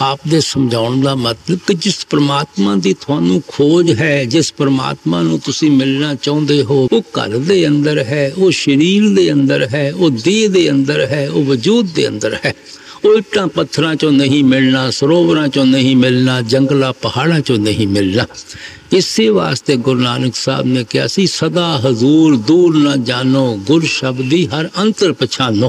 आप दे समझाने का मतलब कि जिस परमात्मा की तुहानू खोज है, जिस परमात्मा नू तुसी मिलना चाहते हो, वो घर के अंदर है, वो शरीर के अंदर है, वो देह के अंदर है, वो वजूद के अंदर है। वो इट्टां पत्थरां चों नहीं मिलना, सरोवरां चों नहीं मिलना, जंगलां पहाड़ां चों नहीं मिलना। इसी वास्ते गुरु नानक साहब ने कहा सी सदा हजूर दूर न जानो, गुर शब्दी हर अंतर पछानो।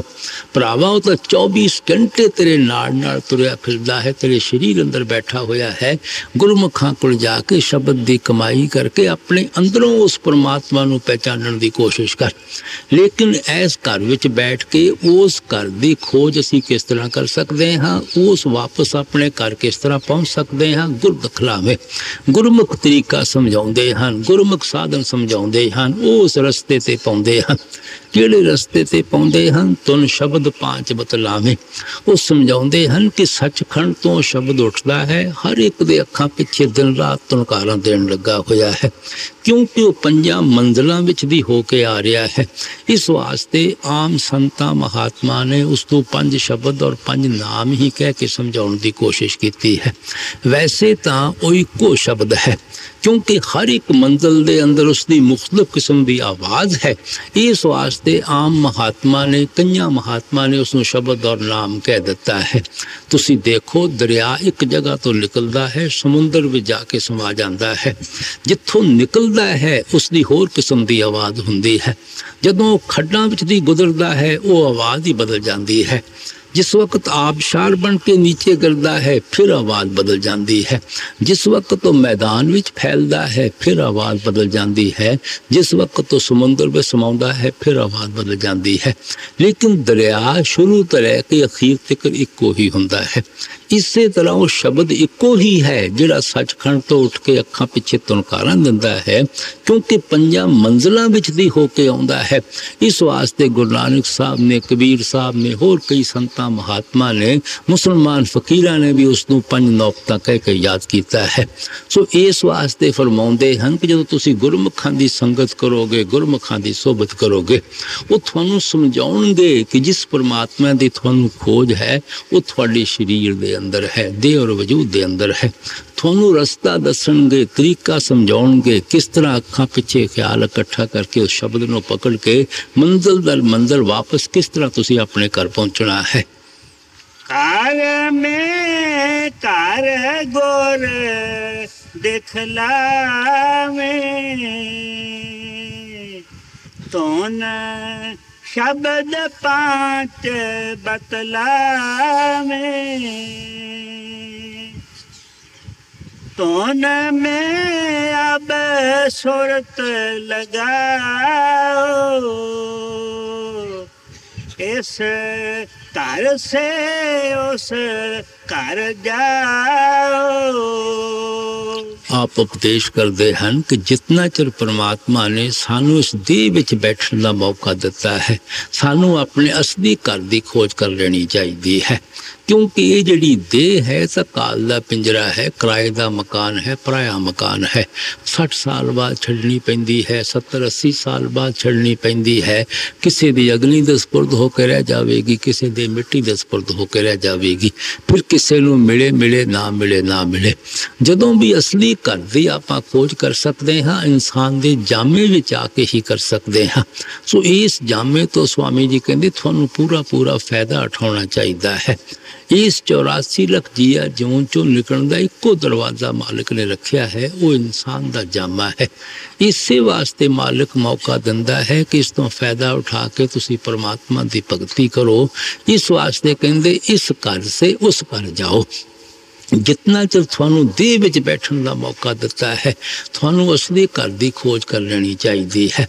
भरावा तो 24 घंटे तेरे नाल तुरया फिरदा है, तेरे शरीर अंदर बैठा होया है। गुरमुखा को जाके शब्द की कमाई करके अपने अंदरों उस परमात्मा को पहचानने की कोशिश कर। लेकिन इस घर में बैठ के उस घर की खोज असी किस तरह कर सकते हाँ, उस वापस अपने घर किस तरह पहुँच सकते हाँ। गुरदखलावे गुरमुख तरीके का समझाते हैं, गुरमुख साधन समझाते हैं, उस रस्ते ते पाते हैं। किहड़े रस्ते ते पाते हैं? तुन शब्द पांच बतलावे। वो समझाते हैं कि सचखंड तो शब्द उठता है, हर एक दे अखां पिछे दिन रात तुनकारा देन लगा होया है, क्योंकि वह पंजा मंजिलों विच दी होके आ रहा है। इस वास्ते आम संतां महात्मा ने उसको पंज शब्द और पंज नाम ही कह के समझाने की कोशिश की है। वैसे तो वो इको शब्द है, क्योंकि हर एक मंजिल के अंदर उसकी मुख्तलिफ किस्म की आवाज़ है। इस वास्ते आम महात्मा ने कई महात्मा ने उसको शब्द और नाम कह दिता है। तुसी देखो दरिया एक जगह तो निकलता है, समुंदर में जाके समा जाता है। जिथों निकलता है उसकी होर किस्म की आवाज़ होती है, जदों खड्डां विच दी गुजरता है वो आवाज़ ही बदल जाती है। जिस वक्त आबशार बन के नीचे गिरता है फिर आवाज़ बदल जाती है। जिस वक्त तो मैदान में फैलता है फिर आवाज़ बदल जाती है। जिस वक्त तो समुंदर में समाता है फिर आवाज़ बदल जाती है। लेकिन दरिया शुरू तो रह के अखीर तक इको ही होता है। इसे तरह वो शब्द इको ही है जिहड़ा सचखंड तो उठ के अखां पिछे तुनकारा दिंदा है, क्योंकि पंजां मंजिलां विच दी होके आउंदा है। इस वास्ते गुरु नानक साहब ने, कबीर साहब ने, होर कई संत महात्मा ने, मुसलमान फकीरां ने भी उसनूं पंज नौकता कह के याद किया है। सो इस वास्ते फरमाउंदे हन कि जदों तुसीं गुरमुखां दी संगत करोगे, गुरमुखां दी सोबत करोगे, वो तुहानूं समझाउणगे कि जिस परमात्मा दी तुहानूं खोज है वो तुहाडे शरीर दे अंदर है, देह और वजूद दे अंदर है। तुहानूं रस्ता दसणगे, तरीका समझाउणगे किस तरह अखां पिछे ख्याल इकट्ठा करके उस शब्द नूं पकड़ के मंजिल दर मंजिल वापस किस तरह तुसीं अपने घर पहुँचना है। कार में कार गोर दिखलावे, तोन शब्द पांच बतलावे, तोन में अब सुरत लगाओ, इस घर से उस घर जाओ। आप उपदेश करते हैं कि जितना चिर परमात्मा ने सानू इस देह विच बैठने का मौका दिता है, सानू अपने असली घर की खोज कर लेनी चाहिए है। क्योंकि ये जड़ी देह है तो काल का पिंजरा है, किराए का मकान है, पराया मकान है। 60 साल बाद छड़नी पैंदी है, 70-80 साल बाद छड़नी पैंदी है। किसी की अग्नि दे सपुर्द होकर रह जाएगी, किसी की मिट्टी दे सपुर्द होकर रह जाएगी, फिर किसी को मिले मिले ना मिले ना मिले। जदों भी असली घर की आप खोज कर सकते हाँ, इंसान के जामे में आके ही कर सकते हाँ। सो इस जामे तो स्वामी जी कहते थानू पूरा पूरा फायदा उठाना चाहिए है। इस 84 लाख जिया ज्यों चों निकलण का इक्को दरवाज़ा मालिक ने रखा है, वो इंसान का जामा है। इसे वास्ते मालिक मौका दिंदा है कि इस तो फायदा उठा के तुसी परमात्मा की भगती करो। इस वास्ते कहंदे इस घर से उस घर जाओ। जितना चिर थानू देह विच बैठने का मौका दिता है, थानू असली घर की खोज कर लेनी चाहिए है।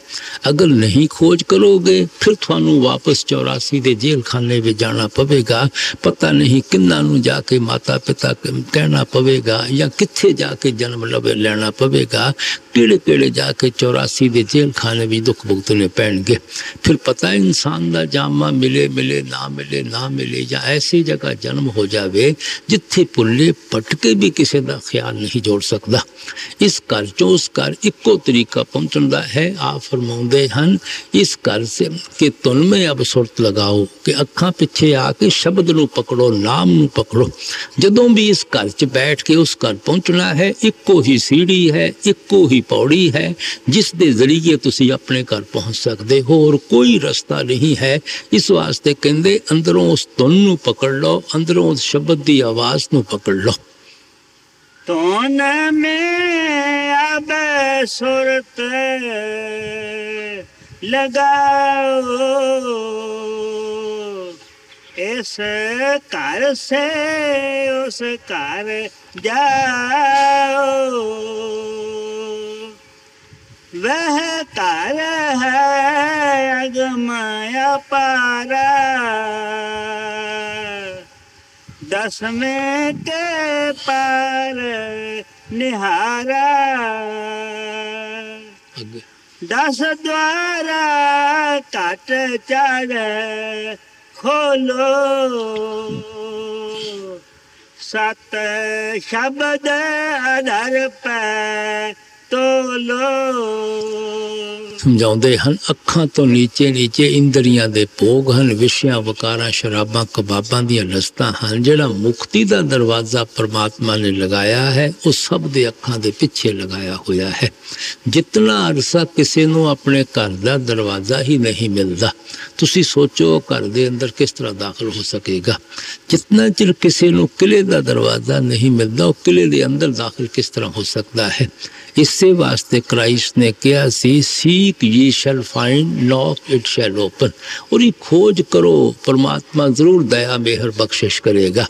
अगर नहीं खोज करोगे फिर थानू वापस 84 के जेल खाने में जाना पवेगा। पता नहीं किन्ना नू जाके माता पिता कहना पवेगा, या कित्थे जाके जन्म लेना पवेगा, किड़े किड़े जाके 84 के जेल खाने में दुख भुगतने पैणगे। फिर पता इंसान का जामा मिले मिले ना मिले ना मिले, या ऐसी जगह जन्म हो जाए जिथे पुले पटके भी किसी का ख्याल नहीं जोड़ सकता। इस घर चो उस घर इक्को तरीका पहुँचने का है। आप फरमाते हैं इस घर से कि तुन में अब सुरत लगाओ, कि अखां पिछे आके शब्द नू पकड़ो, नाम नू पकड़ो। जदों भी इस घर च बैठ के उस घर पहुँचना है, इक्को ही सीढ़ी है, इक्को ही पौड़ी है, जिसके जरिए तुसी अपने घर पहुँच सकते हो, और कोई रास्ता नहीं है। इस वास्ते कहते अंदरों उस तुन नू पकड़ लो, अंदरों उस शब्द की आवाज़ नू पकड़ लो। तोन में अब सुरत लगाओ, इस कार से उस कार जाओ। वह कार है अगमाया पारा, दसवें के पार निहारा। दस द्वारा काट चढ़ खोलो, सत शब्द अधर पे तोलो। समझाते हैं अखा तो नीचे नीचे इंद्रिया के भोग हैं, विषया वकारा शराबा कबाबा दियां लस्तां हैं। जिहड़ा मुक्ति का दरवाजा परमात्मा ने लगाया है वह सब दे अखा दे पिछे लगाया होया है। जितना अरसा किसी नूं अपने घर का दरवाजा ही नहीं मिलता, तुसी सोचो घर के अंदर किस तरह दाखिल हो सकेगा। जितना चिर किसी नूं किले का दरवाजा नहीं मिलता, वह किले के अंदर दाखिल किस तरह हो सकता है। इसे वास्ते क्राइस्ट ने कहा सी seek ye shall find, knock it shall open. और ये खोज करो, परमात्मा जरूर दया मेहर बख्शिश करेगा।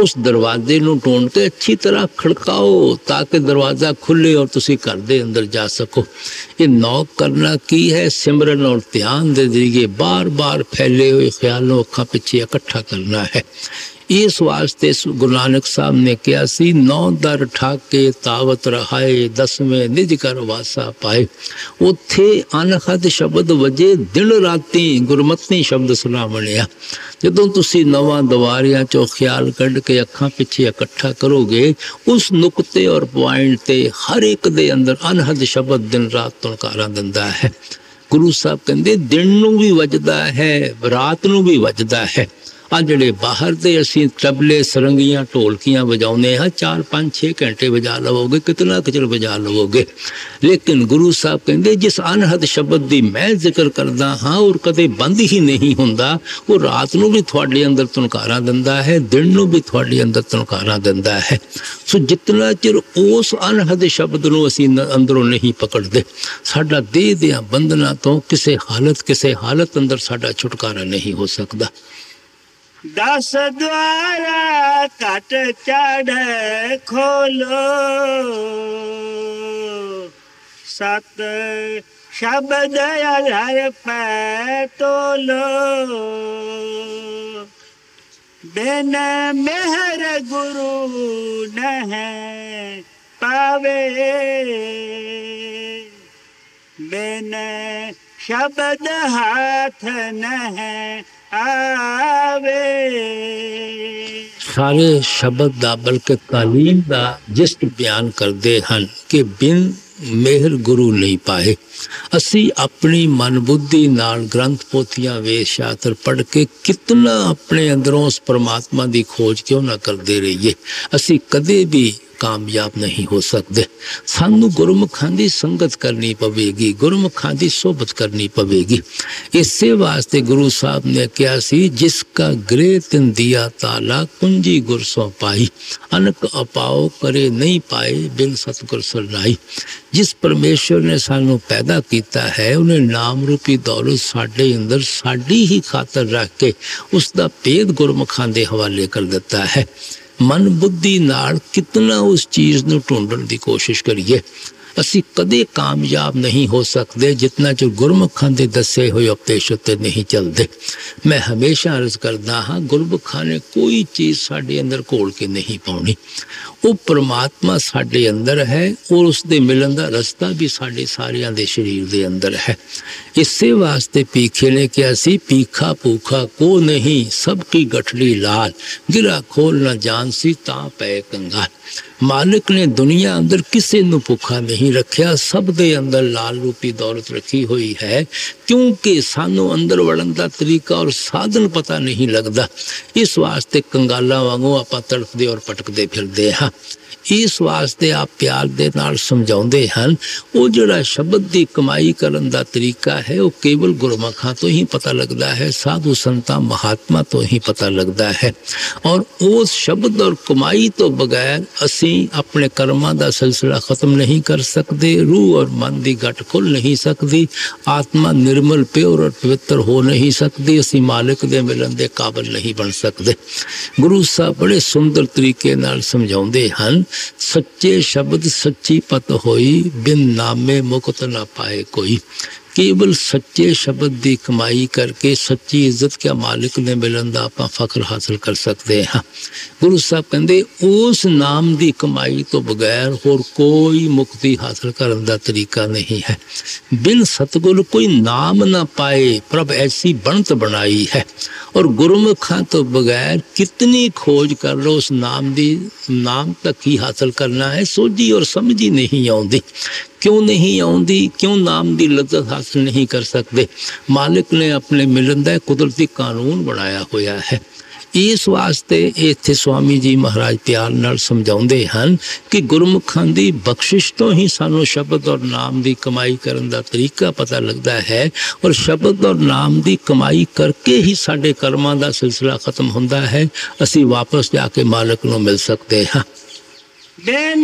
उस दरवाजे को टोन के अच्छी तरह खड़काओ ताकि दरवाज़ा खुले और तुसी घर के अंदर जा सको। ये नॉक करना की है, सिमरन और ध्यान के जरिए बार बार फैले हुए ख्यालों अखा पिछे इकट्ठा करना है। इस वास्ते गुरु नानक साहब ने कहा सी नौ दर ठाके तावत रहाए, दसवें निज कर वासा पाए। उत्थे अनहद शब्द वजे दिन राती, गुरमती शब्द सुना बनिया। जदों तुसी नवां दवारियां चो ख्याल कढ़ के अखां पिछे इकट्ठा करोगे, उस नुकते और पॉइंट ते हर एक दे अंदर अनहद शब्द दिन रात तुणकारा दिंदा है। गुरु साहब कहंदे दिन नूं भी वजदा है, रात नूं भी वजदा है। आ जिहड़े बाहर दे असीं तबले सरंगियां ढोलकियां बजाउने हैं, 4-5-6 घंटे बजा लवोगे, कितना किचर बजा लवोगे। लेकिन गुरु साहब कहंदे जिस अनहद शब्द की मैं जिक्र करदा हाँ और कदे बंद ही नहीं हुंदा, वो रात नूं भी तुहाडे अंदर तुनकारा दिंदा है, दिन नूं भी तुहाडे अंदर तुनकारा दिंदा है। सो जितना चिर उस अनहद शब्द नूं असीं अंदरों नहीं पकड़दे, साडा देह दियां बंधना तो किसी हालत अंदर साडा छुटकारा नहीं हो सकता। दस द्वारा काट चढ़ खोलो, सत शब्द अधर पे तोलो। बिन मेहर गुरु नहीं पावे, बिन शब्द हाथ नहीं आवे। सारे शब्द का बल्कि तालीम का जिस्ट बयान करते हैं कि बिन मेहर गुरु नहीं पाए। असी अपनी मन बुद्धि नाल ग्रंथ पोथियां वेद शास्त्र पढ़ के कितना अपने अंदरों उस परमात्मा की खोज क्यों ना करते रहिए, असी कदे भी कामयाब नहीं हो सकते। सानू गुरमुखां दी संगत करनी पवेगी, गुरमुखां दी सोबत करनी पवेगी। इसे वास्ते गुरु साहब ने कहा सी जिसका ग्रह तिन दिया ताला, कुंजी गुर सो पाई। अनक अपाओ करे नहीं पाए, बिन सतगुर सरनाई। जिस परमेश्वर ने सानू पैदा किया है, उन्हें नाम रूपी दौलत साढ़े अंदर साड़ी ही खातर रख के उसका भेद गुरमुखां दे हवाले कर दिता है। मन बुद्धि नाल कितना उस चीज़ नूं ढूंढण की कोशिश करिए, असी कदे कामयाब नहीं हो सकते जितना चो गुरमुखां दे दसे हुए उपदेश उत्ते नहीं चलते। मैं हमेशा अर्ज करदा हाँ, गुरमुखां ने कोई चीज़ साढ़े अंदर घोल के नहीं पाउणी। वो परमात्मा साढ़े अंदर है और उसके मिलन का रस्ता भी साढ़े सारियां दे शरीर के अंदर है। इसे वास्ते पीखे ने कहा सी पीखा भूखा को नहीं, सबकी गठड़ी लाल, गिरा खोल ना जान सी तां पै कंगाल। मालिक ने दुनिया अंदर किसी नूं भूखा नहीं रखिया, सब दे अंदर लाल रूपी दौलत रखी हुई है। क्योंकि सानू अंदर वड़न का तरीका और साधन पता नहीं लगता, इस वास्ते कंगाला वांगू आपां तड़फदे और पटकदे फिरदे हाँ। इस वास्ते आप प्यार दे नाल समझाते हैं। वो जोड़ा शब्द की कमाई करने का तरीका है वह केवल गुरमखा तो ही पता लगता है, साधु संतां महात्मा तो ही पता लगता है। और उस शब्द और कमाई तो बगैर असी अपने कर्मां का सिलसिला खत्म नहीं कर सकते। रूह और मन की गट खुल नहीं सकती, आत्मा निर्मल प्योर और पवित्र हो नहीं सकती, असी मालिक के मिलन के काबिल नहीं बन सकते। गुरु साहब बड़े सुंदर तरीके नाल समझाते हैं, सच्चे शब्द सच्ची पत होई, बिन नामे मुक्त ना पाए कोई। केवल सच्चे शब्द की कमाई करके सच्ची इज्जत क्या मालिक ने मिलन का आप फख्र हासिल कर सकते हैं। गुरु साहब कहते उस नाम की कमाई तो बगैर होर कोई मुक्ति हासिल करने का तरीका नहीं है। बिन सतगुर कोई नाम ना पाए, प्रभ ऐसी बनत बनाई है। और गुरमुखा तो बगैर कितनी खोज कर लो उस नाम की, नाम तक ही हासिल करना है, सोझी और समझी नहीं आती। क्यों नहीं आती? क्यों नाम की लज्जत हासिल नहीं कर सकते? मालिक ने अपने मिलन का कुदरती कानून बनाया होया है। इस वास्ते इत्थे स्वामी जी महाराज प्यार नाल समझाते हैं कि गुरमुखां दी बख्शिश तो ही सानू शब्द और नाम की कमाई करने का तरीका पता लगता है। और शब्द और नाम की कमाई करके ही साढ़े कर्मां का सिलसिला खत्म होता है, असी वापस जाके मालिक नू मिल सकते हैं। बिन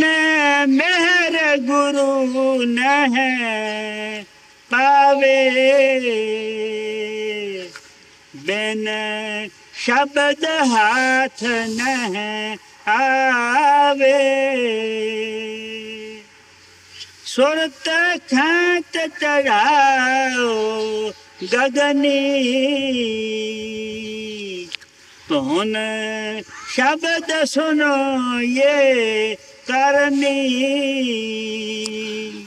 मेहर गुरु नहीं पावे, बिन शब्द हाथ नहीं आवे। सुरत खात चढ़ाओ गगनी, तुन शब्द सुनो ये करनी।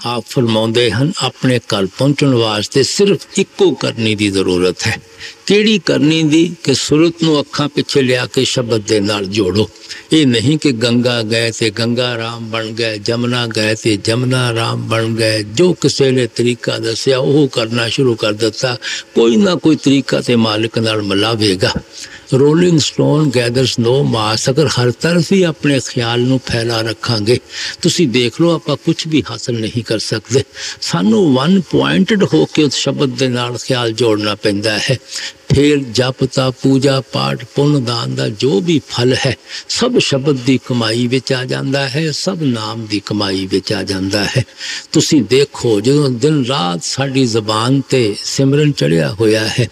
आप फरमाते हैं अपने घर पहुँचने वास्ते सिर्फ इको करनी की जरूरत है। केड़ी करनी दी? कि सुरत नूं अखां पिछे लिया के शब्द दे नाल जोड़ो। ये नहीं कि गंगा गए तो गंगा राम बन गए, जमुना गए तो जमुना राम बन गए। जो किसी ने तरीका दसिया वो करना शुरू कर दिता, कोई ना कोई तरीका तो मालिक नाल मिलावेगा। Rolling stone gathers no moss, अगर हर तरफ ही अपने ख्याल नूं फैला रखांगे तुसी देख लो आपां कुछ भी हासिल नहीं कर सकते। सानू वन पॉइंटेड होके उस शब्द दे नाल ख्याल जोड़ना पैंदा है। फिर जप तप पूजा पाठ पुण्य दान का जो भी फल है सब शब्द की कमाई विच आ जाता है, सब नाम की कमाई विच आ जाता है। तुसी देखो जो दिन रात साड़ी जबान ते सिमरन चढ़िया होया है,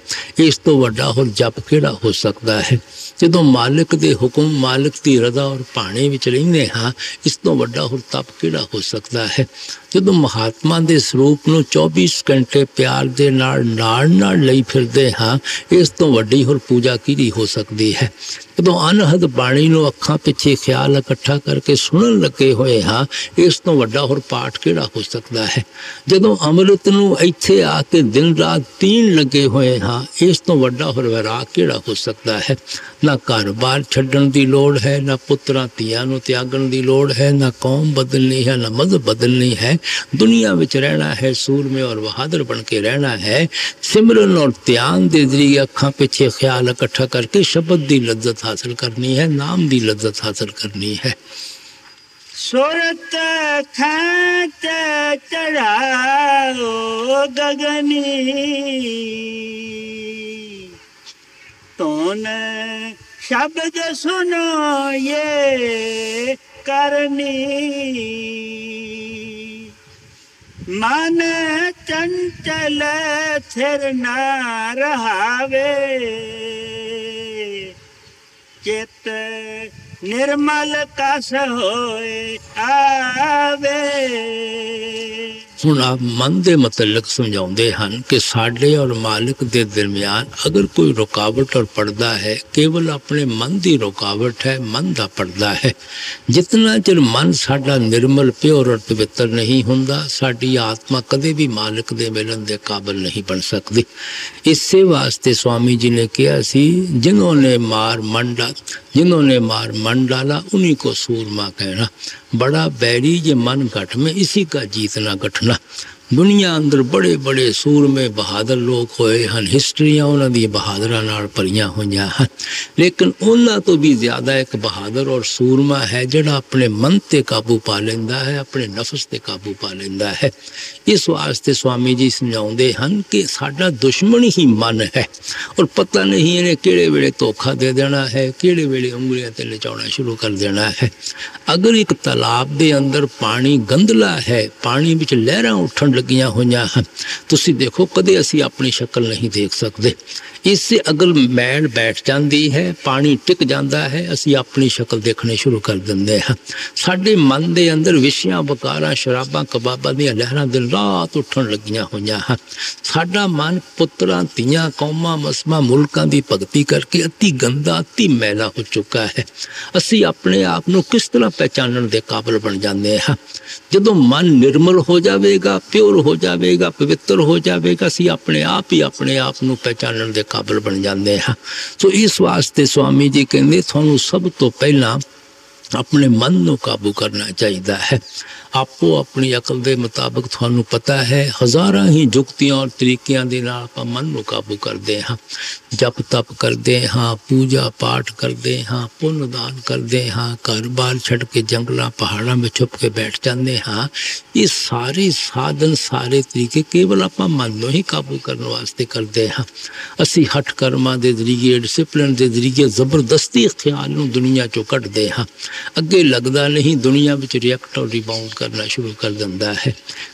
इस तो वड्डा होर जप केड़ा हो सकता है? जो मालिक के हुक्म मालिक की रजा और पाने में रहने हाँ, इस तो वड्डा होर तप केड़ा हो सकता है? जो महात्मा के स्वरूप में 24 घंटे प्यार के नाल लई फिरदे हाँ, इस तो वड्डी होर पूजा किहड़ी हो सकती है? जो अनहद बाणी नूं अखां पिछे ख्याल इकट्ठा करके सुनन लगे होए हाँ, इस तो वड्डा होर पाठ किहड़ा हो सकता है? जो अमृत नूं इत्थे आके दिन रात पीण लगे होए हाँ, इस तो वड्डा होर विराग किहड़ा हो सकता है? ना घर बार छड्डण दी लोड़ है, ना पुत्रां धीआं नूं त्यागण दी लोड़ है, ना कौम बदलनी है, ना मजहब बदलनी है। दुनिया विच रहना है, सूरमे और बहादुर बन के रहना है। सिमरन और ध्यान दे जरिए अखां पिछे ख्याल इकट्ठा करके शब्द की लज्जत हासिल करनी है, नाम की लज्जत हासिल करनी है। सुरत खात चढ़ाओ गगनी, तुन शब्द सुनो ये करनी। मन चंचल थिर ना रहावे, चित निर्मल कस होए आवे। हुण आप मन के मतलब समझाते हैं कि साढ़े और मालिक के दरम्यान अगर कोई रुकावट और पर्दा है, केवल अपने मन की रुकावट है, मन का पर्दा है। जितना चिर मन साडा निर्मल प्योर और पवित्र नहीं होंदा, साडी आत्मा कदे भी मालिक के मिलन के काबिल नहीं बन सकती। इसे वास्ते स्वामी जी ने कहा सी, जिन्होंने मार मन डाला उन्हीं को सूरमा कहना। बड़ा बैरी ये मन घट में, इसी का जीतना घटना। दुनिया अंदर बड़े बड़े सूर में बहादुर लोग होए हन, हिस्ट्रियाँ उन्हों दी बहादुरां नाल भरियां होईयां हन, लेकिन उन्हां तो भी ज़्यादा एक बहादुर और सूरमा है जिहड़ा अपने मन ते काबू पा लैंदा है, अपने नफस ते काबू पा लैंदा है। इस वास्ते स्वामी जी समझाउंदे हन कि साडा दुश्मन ही मन है और पता नहीं इन्हें किहड़े वेले धोखा दे देना है, किहड़े वेले उंगलियां ते लचाउणा शुरू कर देना है। अगर एक तालाब दे अंदर पानी गंधला है, पानी विच लहरां उठण लगियां हुईयां हन, तुसीं देखो कदे असीं अपनी शक्ल नहीं देख सकदे। इससे अगर मैल बैठ जाती है, पानी टिक जाता है, असीं अपनी शक्ल देखने शुरू कर देंगे हाँ। साडे मन के अंदर विशियां बकारां शराबां कबाबां दीयां लहरां दिन रात उठण लगियां हुईयां हन। साडा मन पुत्रां धीआं कौमां मसमां मुल्कां दी भगती करके अति गंदा अति मैला हो चुका है। असीं अपने आप नूं किस तरह पहचानण दे काबिल बन जाते हैं? जदों मन निर्मल हो जाएगा, प्योर हो जाएगा, पवित्र हो जाएगा, असीं अपने आप नूं पहचानण दे काबिल बन जाते हैं। सो इस वास्ते स्वामी जी कहते थानू सब तो पहला अपने मन नूं काबू करना चाहिए है। आपको अपनी अकल के मुताबिक थानू पता है हज़ारां ही जुगतियां और तरीकियां दे नाल आपां मन नूं काबू करदे हाँ। जप तप करदे हाँ, पूजा पाठ करदे हाँ, पुन्न दान करदे हाँ, घर बार छड़ के जंगलों पहाड़ों में छुप के बैठ जाते हाँ। ये सारे साधन सारे तरीके केवल आपां मन नूं ही काबू करने वास्ते करदे हाँ। असीं हठ कर्मां दे जरिए डिसिपलिन के जरिए जबरदस्ती ख्याल नूं दुनिया चों कढदे हाँ। अगे लगता नहीं दुनिया में रिएक्ट और रिबाउंड करना शुरू कर देता है।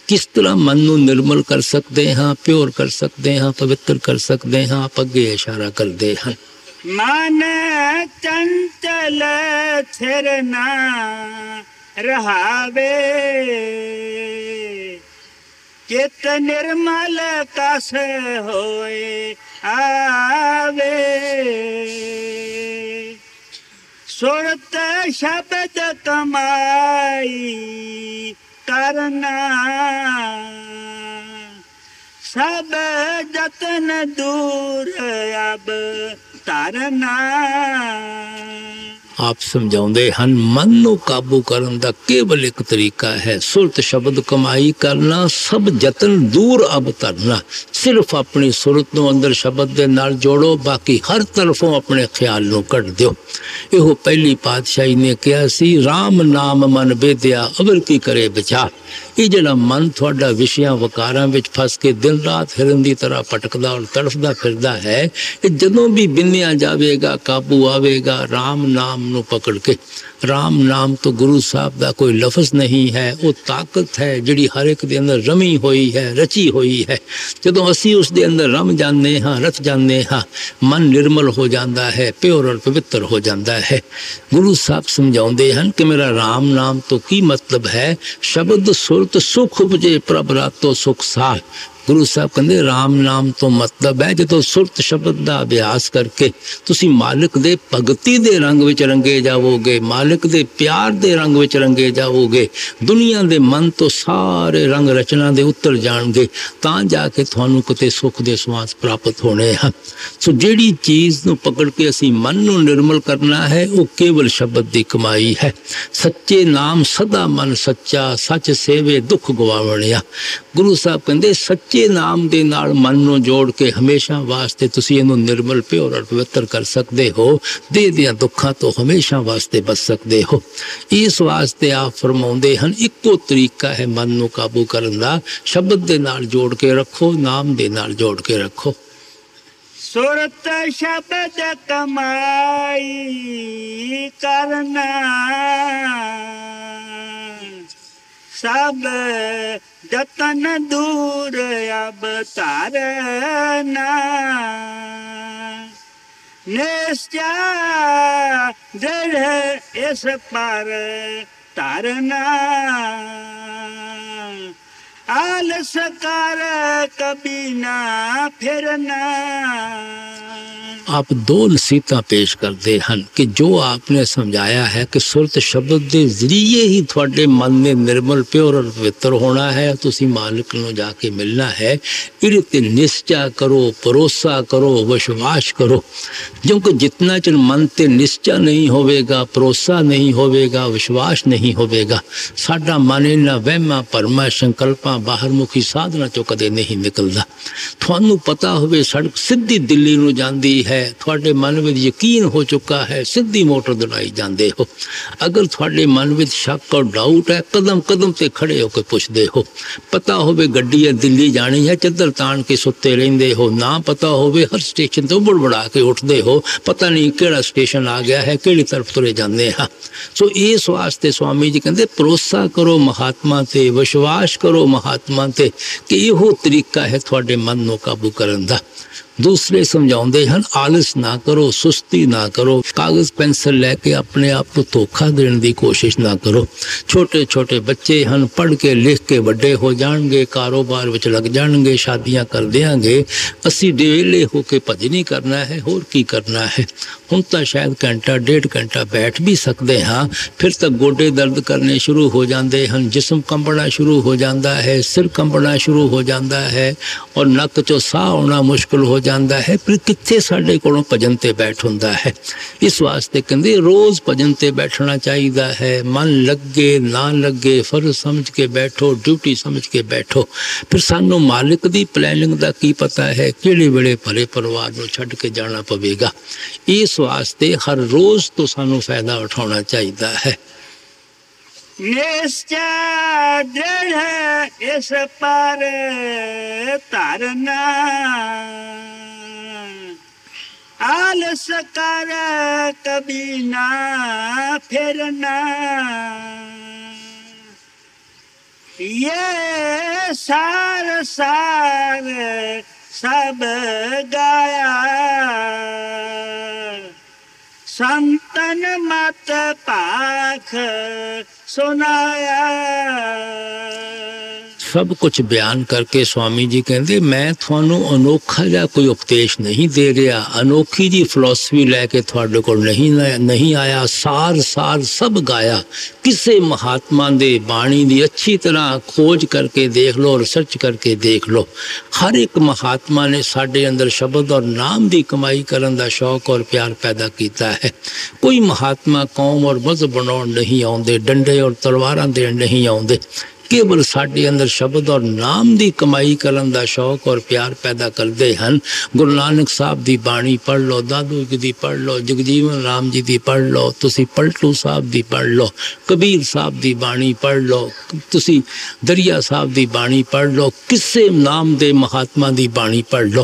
किस तरह मन को निर्मल कर सकते हाँ, प्योर कर सकते हाँ, पवित्र कर सकते हाँ, आप अगे इशारा करते हैं। मन चंचल थिर ना रहावे, कित निर्मल कस होए आवे, सुरत शब्द कमाई करना, सब जतन दूर अब तारना। आप समझाते हैं मन को काबू करने का केवल एक तरीका है, सुरत शब्द कमाई करना, सब जतन दूर अब तरना। सिर्फ अपनी सुरत को अंदर शब्द के नाल जोड़ो, बाकी हर तरफों अपने ख्याल को कट दो। यो पहली पातशाही ने कहा सी, राम नाम मन बेद्या अवर की करे विचार। ये जड़ा मन थोड़ा विषयां वकारां विच फस के दिन रात हिरन की तरह भटकदा और तड़फदा फिरदा है, जदों भी बिन्निया जावेगा काबू आवेगा राम नाम नू पकड़ के। राम नाम तो गुरु साहब का कोई लफज नहीं है, वो ताकत है जिहड़ी हर एक दे अंदर रमी हुई है, रची हुई है। जदों असी उस दे अंदर रम जाते हाँ, रच जाते हाँ, मन निर्मल हो जाता है, प्योर और पवित्र हो जाता है। गुरु साहब समझाते हैं कि मेरा राम नाम तो की मतलब है, शब्द सुरत सुख उपजे प्रभ रातो सुख सार। गुरु साहब कहते राम नाम तो मतलब है जो सुरत शब्द का अभ्यास करके तुसी मालिक दे भगती दे रंग विच रंगे जावोगे, मालिक दे प्यार दे रंग विच रंगे जावोगे, दुनिया दे मन तो सारे रंग रचना दे उतर जाणगे, तां जाके तुहानू किते सुख दे स्वाद प्राप्त होने हैं। सो जिहड़ी चीज़ नूं पकड़ के असीं मन नूं निर्मल करना है वो केवल शब्द की कमाई है। सच्चे नाम सदा मन सच्चा, सच सेवे दुख गवावणिया। गुरु साहब कहते सच जे नाम दे नाल मन नूं जोड़ के हमेशा वास्ते तुसीं इहनूं निर्मल प्योर और पवित्र कर सकते हो, दे दियां दुखा तो हमेशा वास्ते बच सकते हो। इस वास्ते आप फरमाउंदे हन इक्को तरीका है मन नूं काबू करन दा, शब्द दे नाल जोड़ के रखो, नाम दे नाल जोड़ के रखो। सुरत शब्द कमाई करना, सब जतन दूर अब तारना, निश्चा दृढ़ इस पर तारना, आलस कर कभी ना फिरना। आप दो नसीहतां पेश करते हैं कि जो आपने समझाया है कि सुरत शब्द के जरिए ही थोड़े मन ने निर्मल प्योर और पवित्र होना है, तुसी मालिक नूं जाके मिलना है। इरते निश्चा करो, भरोसा करो, विश्वास करो, क्योंकि जितना चर मन ते निश्चा नहीं होगा, भरोसा नहीं होगा, विश्वास नहीं होगा, साडा मन इन्हां वहमां भरमां संकल्पां बाहर मुखी साधना चो कदे नहीं निकलता। थानू पता होवे सड़क सीधी दिल्ली नू जांदी है, थोड़े मन में यकीन हो चुका है, सीधी मोटर दड़ाई जाते हो। अगर थोड़े मन में शक और डाउट है, कदम कदम ते खड़े होकर पुछते हो। पता होवे गड्डी है दिल्ली जानी है, चद्दर तान के सुते रहंदे हो। ना पता होवे हर स्टेशन तो बुड़बड़ा के उठते हो, पता नहीं केड़ा स्टेशन आ गया है, केड़ी तरफ तुरे जाते हैं। सो इस वास्ते स्वामी जी कहते भरोसा करो महात्मा ते, विश्वास करो महात्मा ते कि यो तरीका है थोड़े मन नू काबू करन दा। दूसरे समझाते हैं आलस ना करो, सुस्ती ना करो, कागज़ पेंसिल लैके अपने आप को धोखा देने की कोशिश ना करो। छोटे छोटे बच्चे हैं, पढ़ के लिख के बड़े हो जाएंगे, कारोबार विच लग जाएंगे, शादियां कर देंगे। असी डेले होके भज नहीं करना है, होर की करना है। हुण तो शायद घंटा डेढ़ घंटा बैठ भी सकते हाँ, फिर तो गोडे दर्द करने शुरू हो जाते हैं, जिसम कंबना शुरू हो जाता है, सिर कंबना शुरू हो जाता है और नक चो साह आना मुश्किल हो जाता है। पर कितने साढ़े को भजन ते बैठ हुंदा है। इस वास्ते कहते रोज़ भजन ते बैठना चाहिए है। मन लगे ना लगे फर्ज समझ के बैठो, ड्यूटी समझ के बैठो। फिर सानू मालिक की प्लैनिंग का की पता है, किड़े वेले भरे परिवार को छड़ के जाना पवेगा। इस वास्ते हर रोज़ तो सानू फायदा उठाना चाहिए है। निश्चय दृढ़ इस पर तरना, आलस कर कभी ना फिरना। ये सार सार सब गाया, संतन मत पाख सुनाया। सब कुछ बयान करके स्वामी जी कहते मैं थानू अनोखा जहा कोई उपदेश नहीं दे रहा, अनोखी जी फिलोसफी लैके थोड़े को नहीं आया। सार सार सब गाया, किसी महात्मा दे बाणी दी अच्छी तरह खोज करके देख लो, रिसर्च करके देख लो। हर एक महात्मा ने साढ़े अंदर शब्द और नाम की कमाई करने का शौक और प्यार पैदा किया है। कोई महात्मा कौम और मजहब बनाने नहीं आते, डंडे और तलवारां देने नहीं आते, केवल साढ़े अंदर शब्द और नाम की कमाई करने का शौक और प्यार पैदा करते हैं। गुरु नानक साहब की बाणी पढ़ लो, दादू जी की पढ़ लो, जगजीवन राम जी की पढ़ लो, तुसी पलटू साहब की पढ़ लो, कबीर साहब की बाणी पढ़ लो, तुसी दरिया साहब की बाणी पढ़ लो, किसे नाम के महात्मा की बाणी पढ़ लो।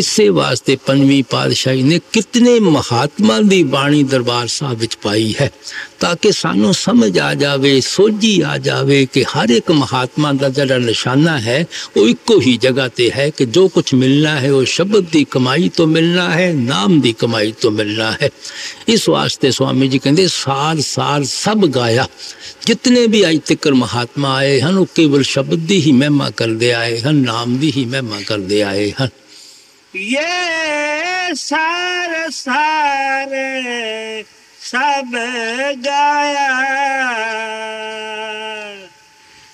इस वास्ते पंजवीं पातशाही ने कितने महात्मा की बाणी दरबार साहब विच पाई है, ताकि सानू समझ आ जाए, सोझी आ जाए कि हर एक महात्मा का जरा निशाना है वो इको ही जगह ते है कि जो कुछ मिलना है वो शब्द की कमाई तो मिलना है, नाम की कमाई तो मिलना है। इस वास्ते स्वामी जी कहते सार सार सब गाया। जितने भी अज तक महात्मा आए हैं वो केवल शब्द की ही महिमा करते आए हैं, नाम की ही महिमा करते आए हैं। ये सार सार सब गाया,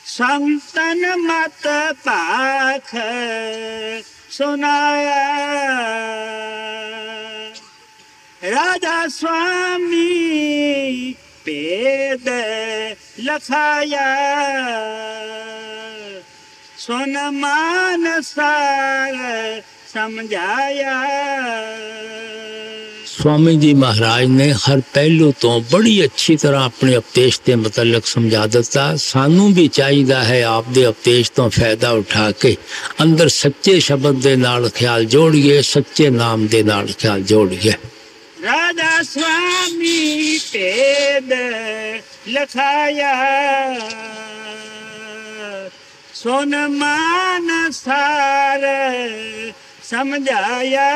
संतन मत पाख सुनाया। राधा स्वामी पेद लखाया, सुन मान सार समझाया। स्वामी जी महाराज ने हर पहलू तो बड़ी अच्छी तरह अपने उपदेश के मतलब समझा दिता। सानू भी चाहिए है आपके उपदेश तो फायदा उठा के अंदर सच्चे शब्द के नाल ख्याल जोड़िए, सच्चे नाम के नाल ख्याल जोड़िए। राधा स्वामी पेद लखाया, सुन मान सार समझाया।